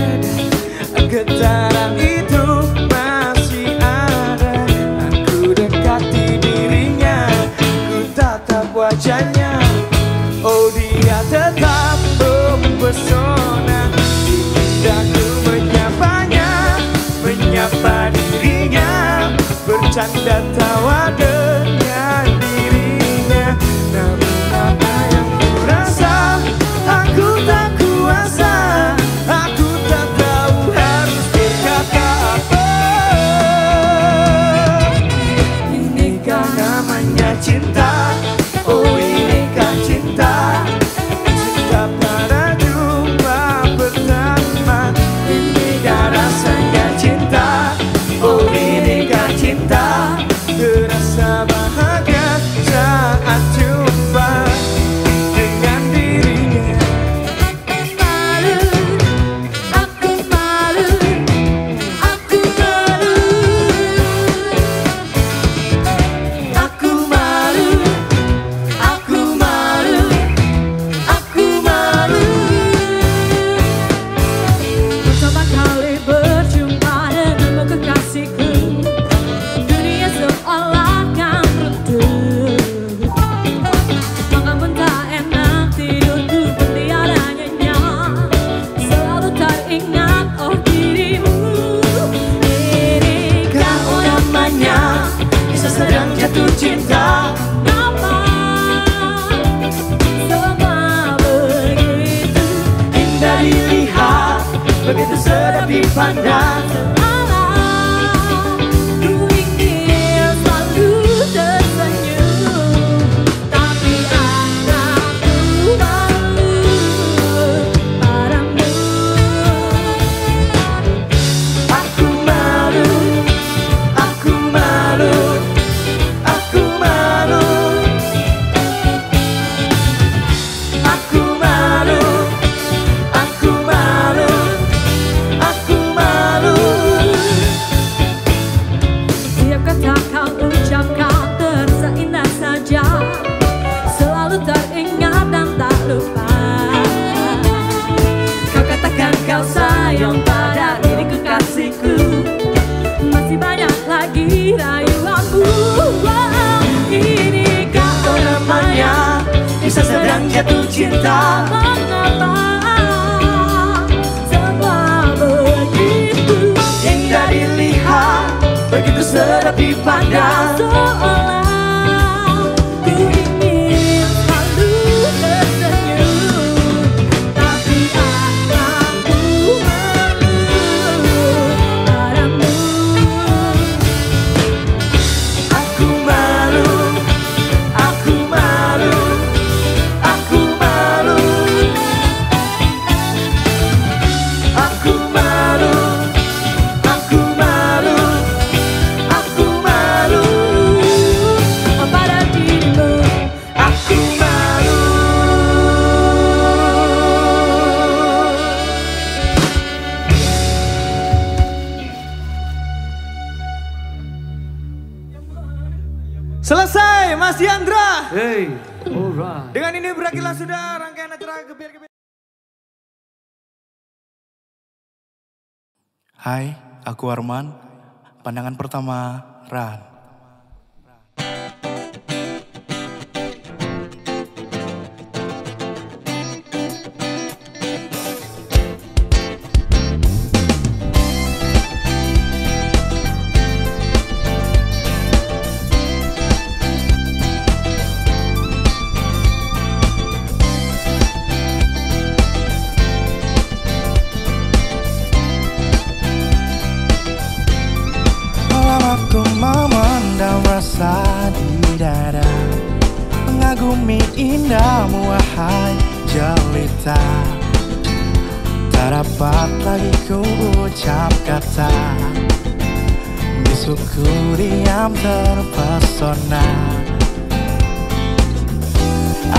Getaran itu masih ada. Aku dekati dirinya, ku tatap wajahnya. Oh, dia tetap mempesona. Indah ku menyapanya, menyapa dirinya, bercanda tawa dengan dirinya. Namun apa yang ku rasa, aku tak kuasa. Aku tak tahu harus berkata apa. Inikah namanya cinta? Oh, inikah cinta? Cinta pada jumpa pertama. Inikah rasanya cinta? Oh, inikah cinta? Terasa bahagia saat jumpa dengan dirinya. Malu, aku malu, aku malu, aku malu, aku malu. Pertama kali berjumpa denganmu kekasihku, dunia seolah kan runtuh. Makan pun tak enak, tidur pun tiada nyenyak. Selalu teringat oh dirimu. Inikah oh namanya kisah sedang jatuh cinta? Nampak semua begitu indah dilihat, begitu sedap dipandang. Semalam ku ingin selalu tersenyum, tapi aku malu padamu. Aku malu, aku malu, aku malu, aku malu, aku malu, aku malu. Tiap kata kau ucapkan terasa indah saja, selalu teringat dan tak lupa. Kau katakan kau sayang pada diriku kasihku, masih banyak lagi rayuanmu. Inikah oh namanya kisah sedang jatuh cinta? Mengapa semua begitu indah dilihat, begitu sedap dipandang. Seolah ku ingin selalu tersenyum, tapi aku malu padamu. Aku malu, aku malu, aku malu, aku malu, aku malu, aku malu, pada dirimu. Aku malu. Selesai, Mas Yandra. Hey, alright. Dengan ini berakhirlah sudah rangkaian acara Gebiar-Gebiar. Hai, aku Arman. Pandangan pertama, Ran. di dada, mengagumi indahmu wahai jelita. Tak dapat lagi ku ucap kata, bisulku diam terpesona.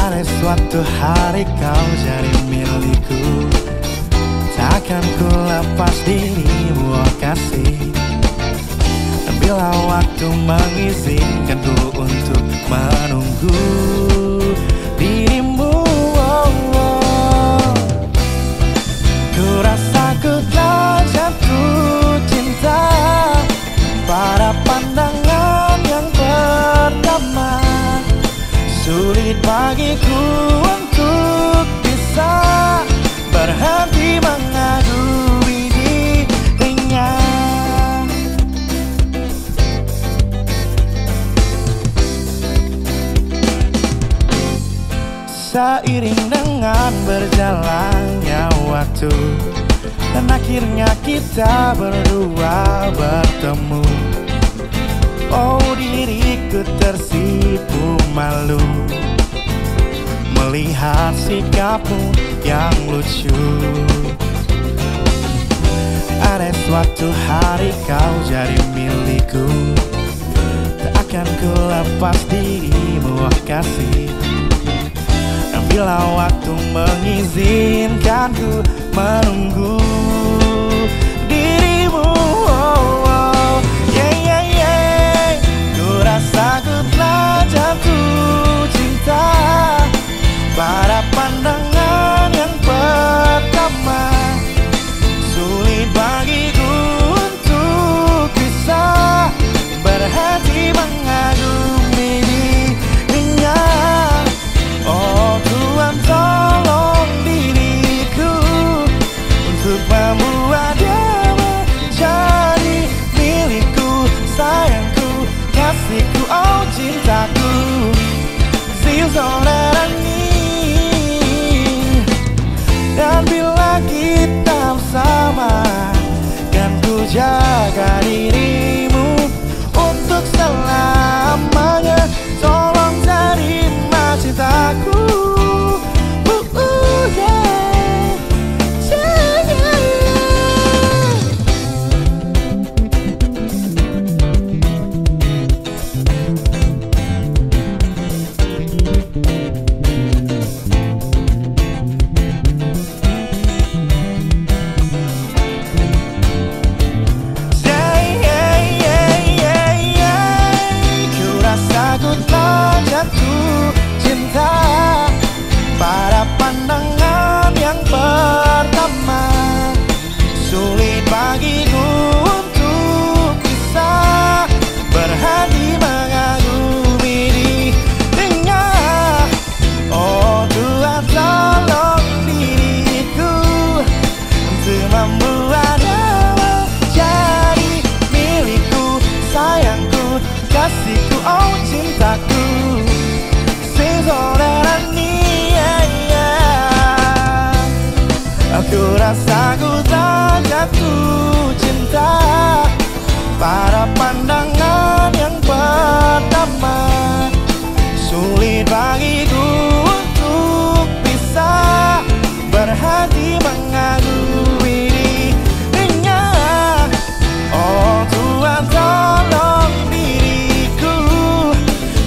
Aneh suatu hari kau jadi milikku, takkan ku lepas dirimu kasih. Bila waktu mengizinkanku untuk menunggu dirimu, oh, oh. Ku rasa ku telah jatuh cinta pada pandangan yang pertama. Sulit bagiku untuk bisa berhenti mengagumi dirinya. Seiring dengan berjalannya waktu, dan akhirnya kita berdua bertemu. Oh, diriku tersipu malu melihat sikapmu yang lucu. Ada suatu hari kau jadi milikku, tak akan ku lepas dirimu, oh kasih. Bila waktu mengizinkanku menunggu dirimu, oh, oh. Yeah, yeah, yeah. Ku rasa ku telah jatuh cinta pada pandangan yang pertama. Sulit bagiku untuk bisa berhenti mengagumi dirinya. Oh Tuhan, tolong diriku untuk membuat dia menjadi milikku. Sayangku, kasihku, oh cintaku, zilzolerani. Dan bila kita bersama, kan ku jaga dirimu untuk selamanya. Tolong terima cintaku. Pada pandangan yang pertama, sulit bagiku untuk bisa berhenti mengagumi dirinya. Oh Tuhan, tolong diriku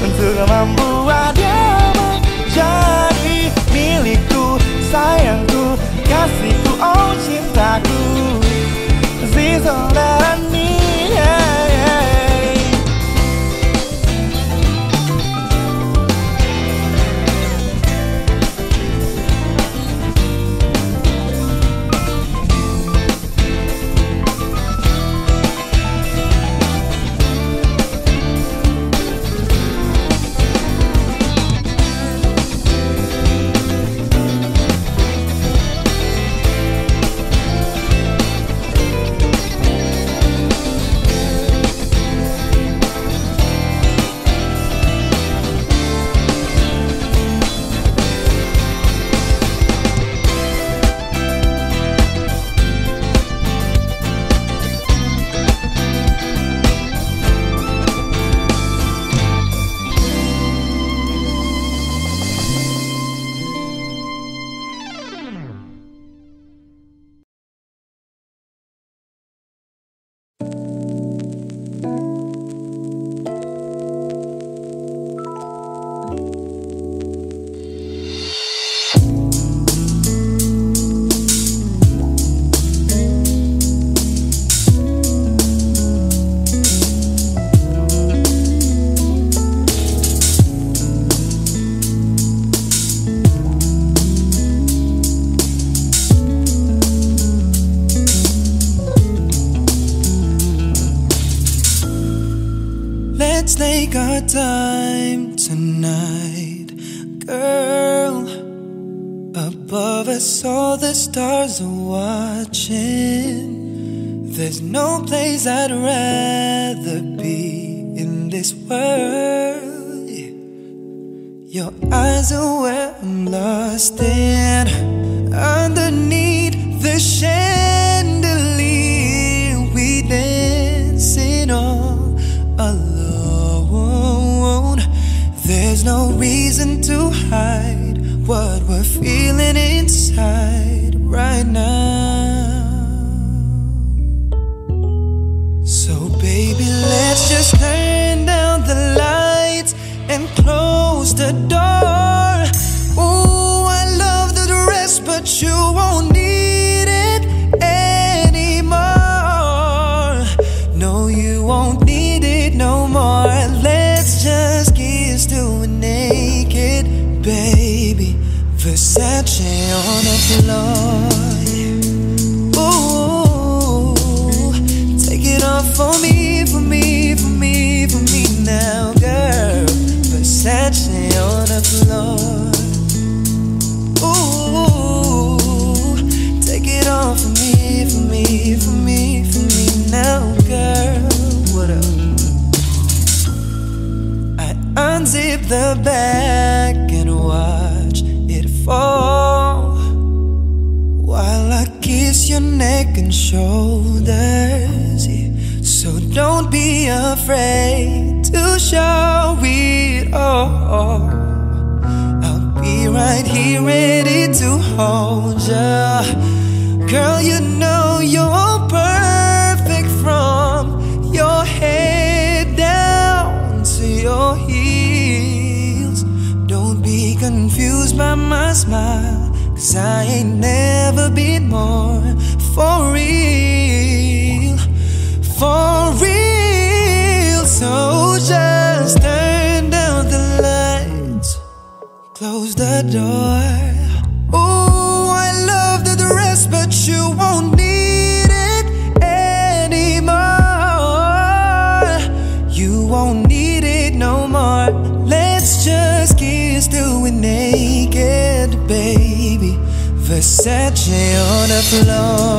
untuk membuat dia menjadi milikku. Sayangku, kasihku, oh cintaku, zilzolerani. our time tonight, girl. Above us all the stars are watching. There's no place I'd rather be in this world. Your eyes are where I'm lost in. Underneath the chandelier, we dancing all alone. There's no reason to hide what we're feeling inside right now. So baby, let's just turn down the lights and close the door. Ooh, I love the dress, but you won't need it anymore. No, you won't need it no more. Let's just kiss till we're naked, baby. Versace on the floor. Ooh, take it off for me, for me, for me, for me now, girl. Versace on the floor. Ooh, take it off for me, for me, for me, for me now, girl. What up? I unzip the bag and watch fall while I kiss your neck and shoulders, yeah. So don't be afraid to show it all. I'll be right here ready to hold ya. Girl, you know you're perfect from your head down to your heels. Confused by my smile, 'cause I ain't never been more for real, for real. So just turn down the lights, close the door. Oh, I love the dress, but you won't need it anymore. You won't need it no more. Let's just keep doing naked, baby. Versace on the floor.